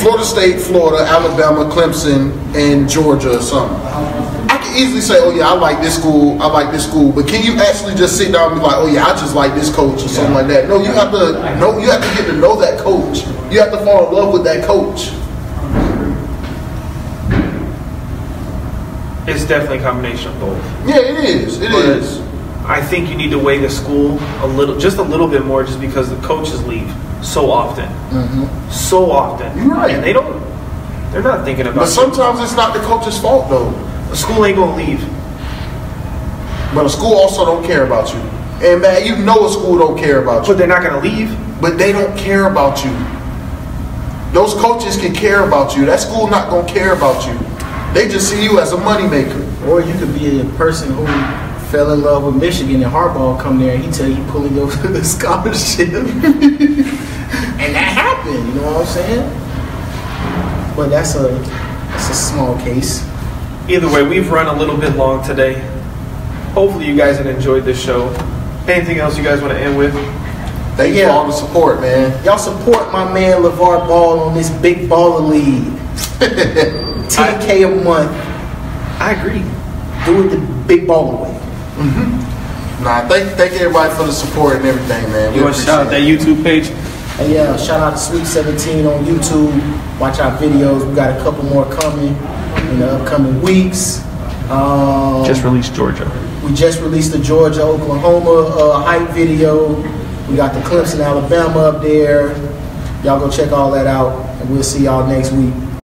Florida State, Florida, Alabama, Clemson, and Georgia or something. Easily say, oh yeah, I like this school, but can you actually just sit down and be like, oh yeah, I just like this coach or something like that? No, you have to get to know that coach. You have to fall in love with that coach. It's definitely a combination of both. Yeah, it is. It is. I think you need to weigh the school a little bit more, just because the coaches leave so often. Mm-hmm. So often. You're right. And they're not thinking about it. But sometimes it's not the coach's fault though. A school ain't gonna leave. But a school also don't care about you. And man, you know a school don't care about you. But they're not gonna leave. But they don't care about you. Those coaches can care about you. That school not gonna care about you. They just see you as a moneymaker. Or you could be a person who fell in love with Michigan and Harbaugh come there and he tell you pulling over the scholarship. And that happened, you know what I'm saying? But that's a small case. Either way, we've run a little bit long today. Hopefully you guys have enjoyed this show. Anything else you guys want to end with? Thank you for all the support, man. Y'all support my man LeVar Ball on this big baller league. 10K a month. I agree. Do it the big baller way. Mm-hmm. Nah, thank everybody for the support and everything, man. You want to shout out that YouTube page? Hey, yeah, shout out to Sweet 17 on YouTube. Watch our videos. We got a couple more coming in the upcoming weeks. Just released Georgia. We just released the Georgia-Oklahoma hype video. We got the Clemson-Alabama up there. Y'all go check all that out, and we'll see y'all next week.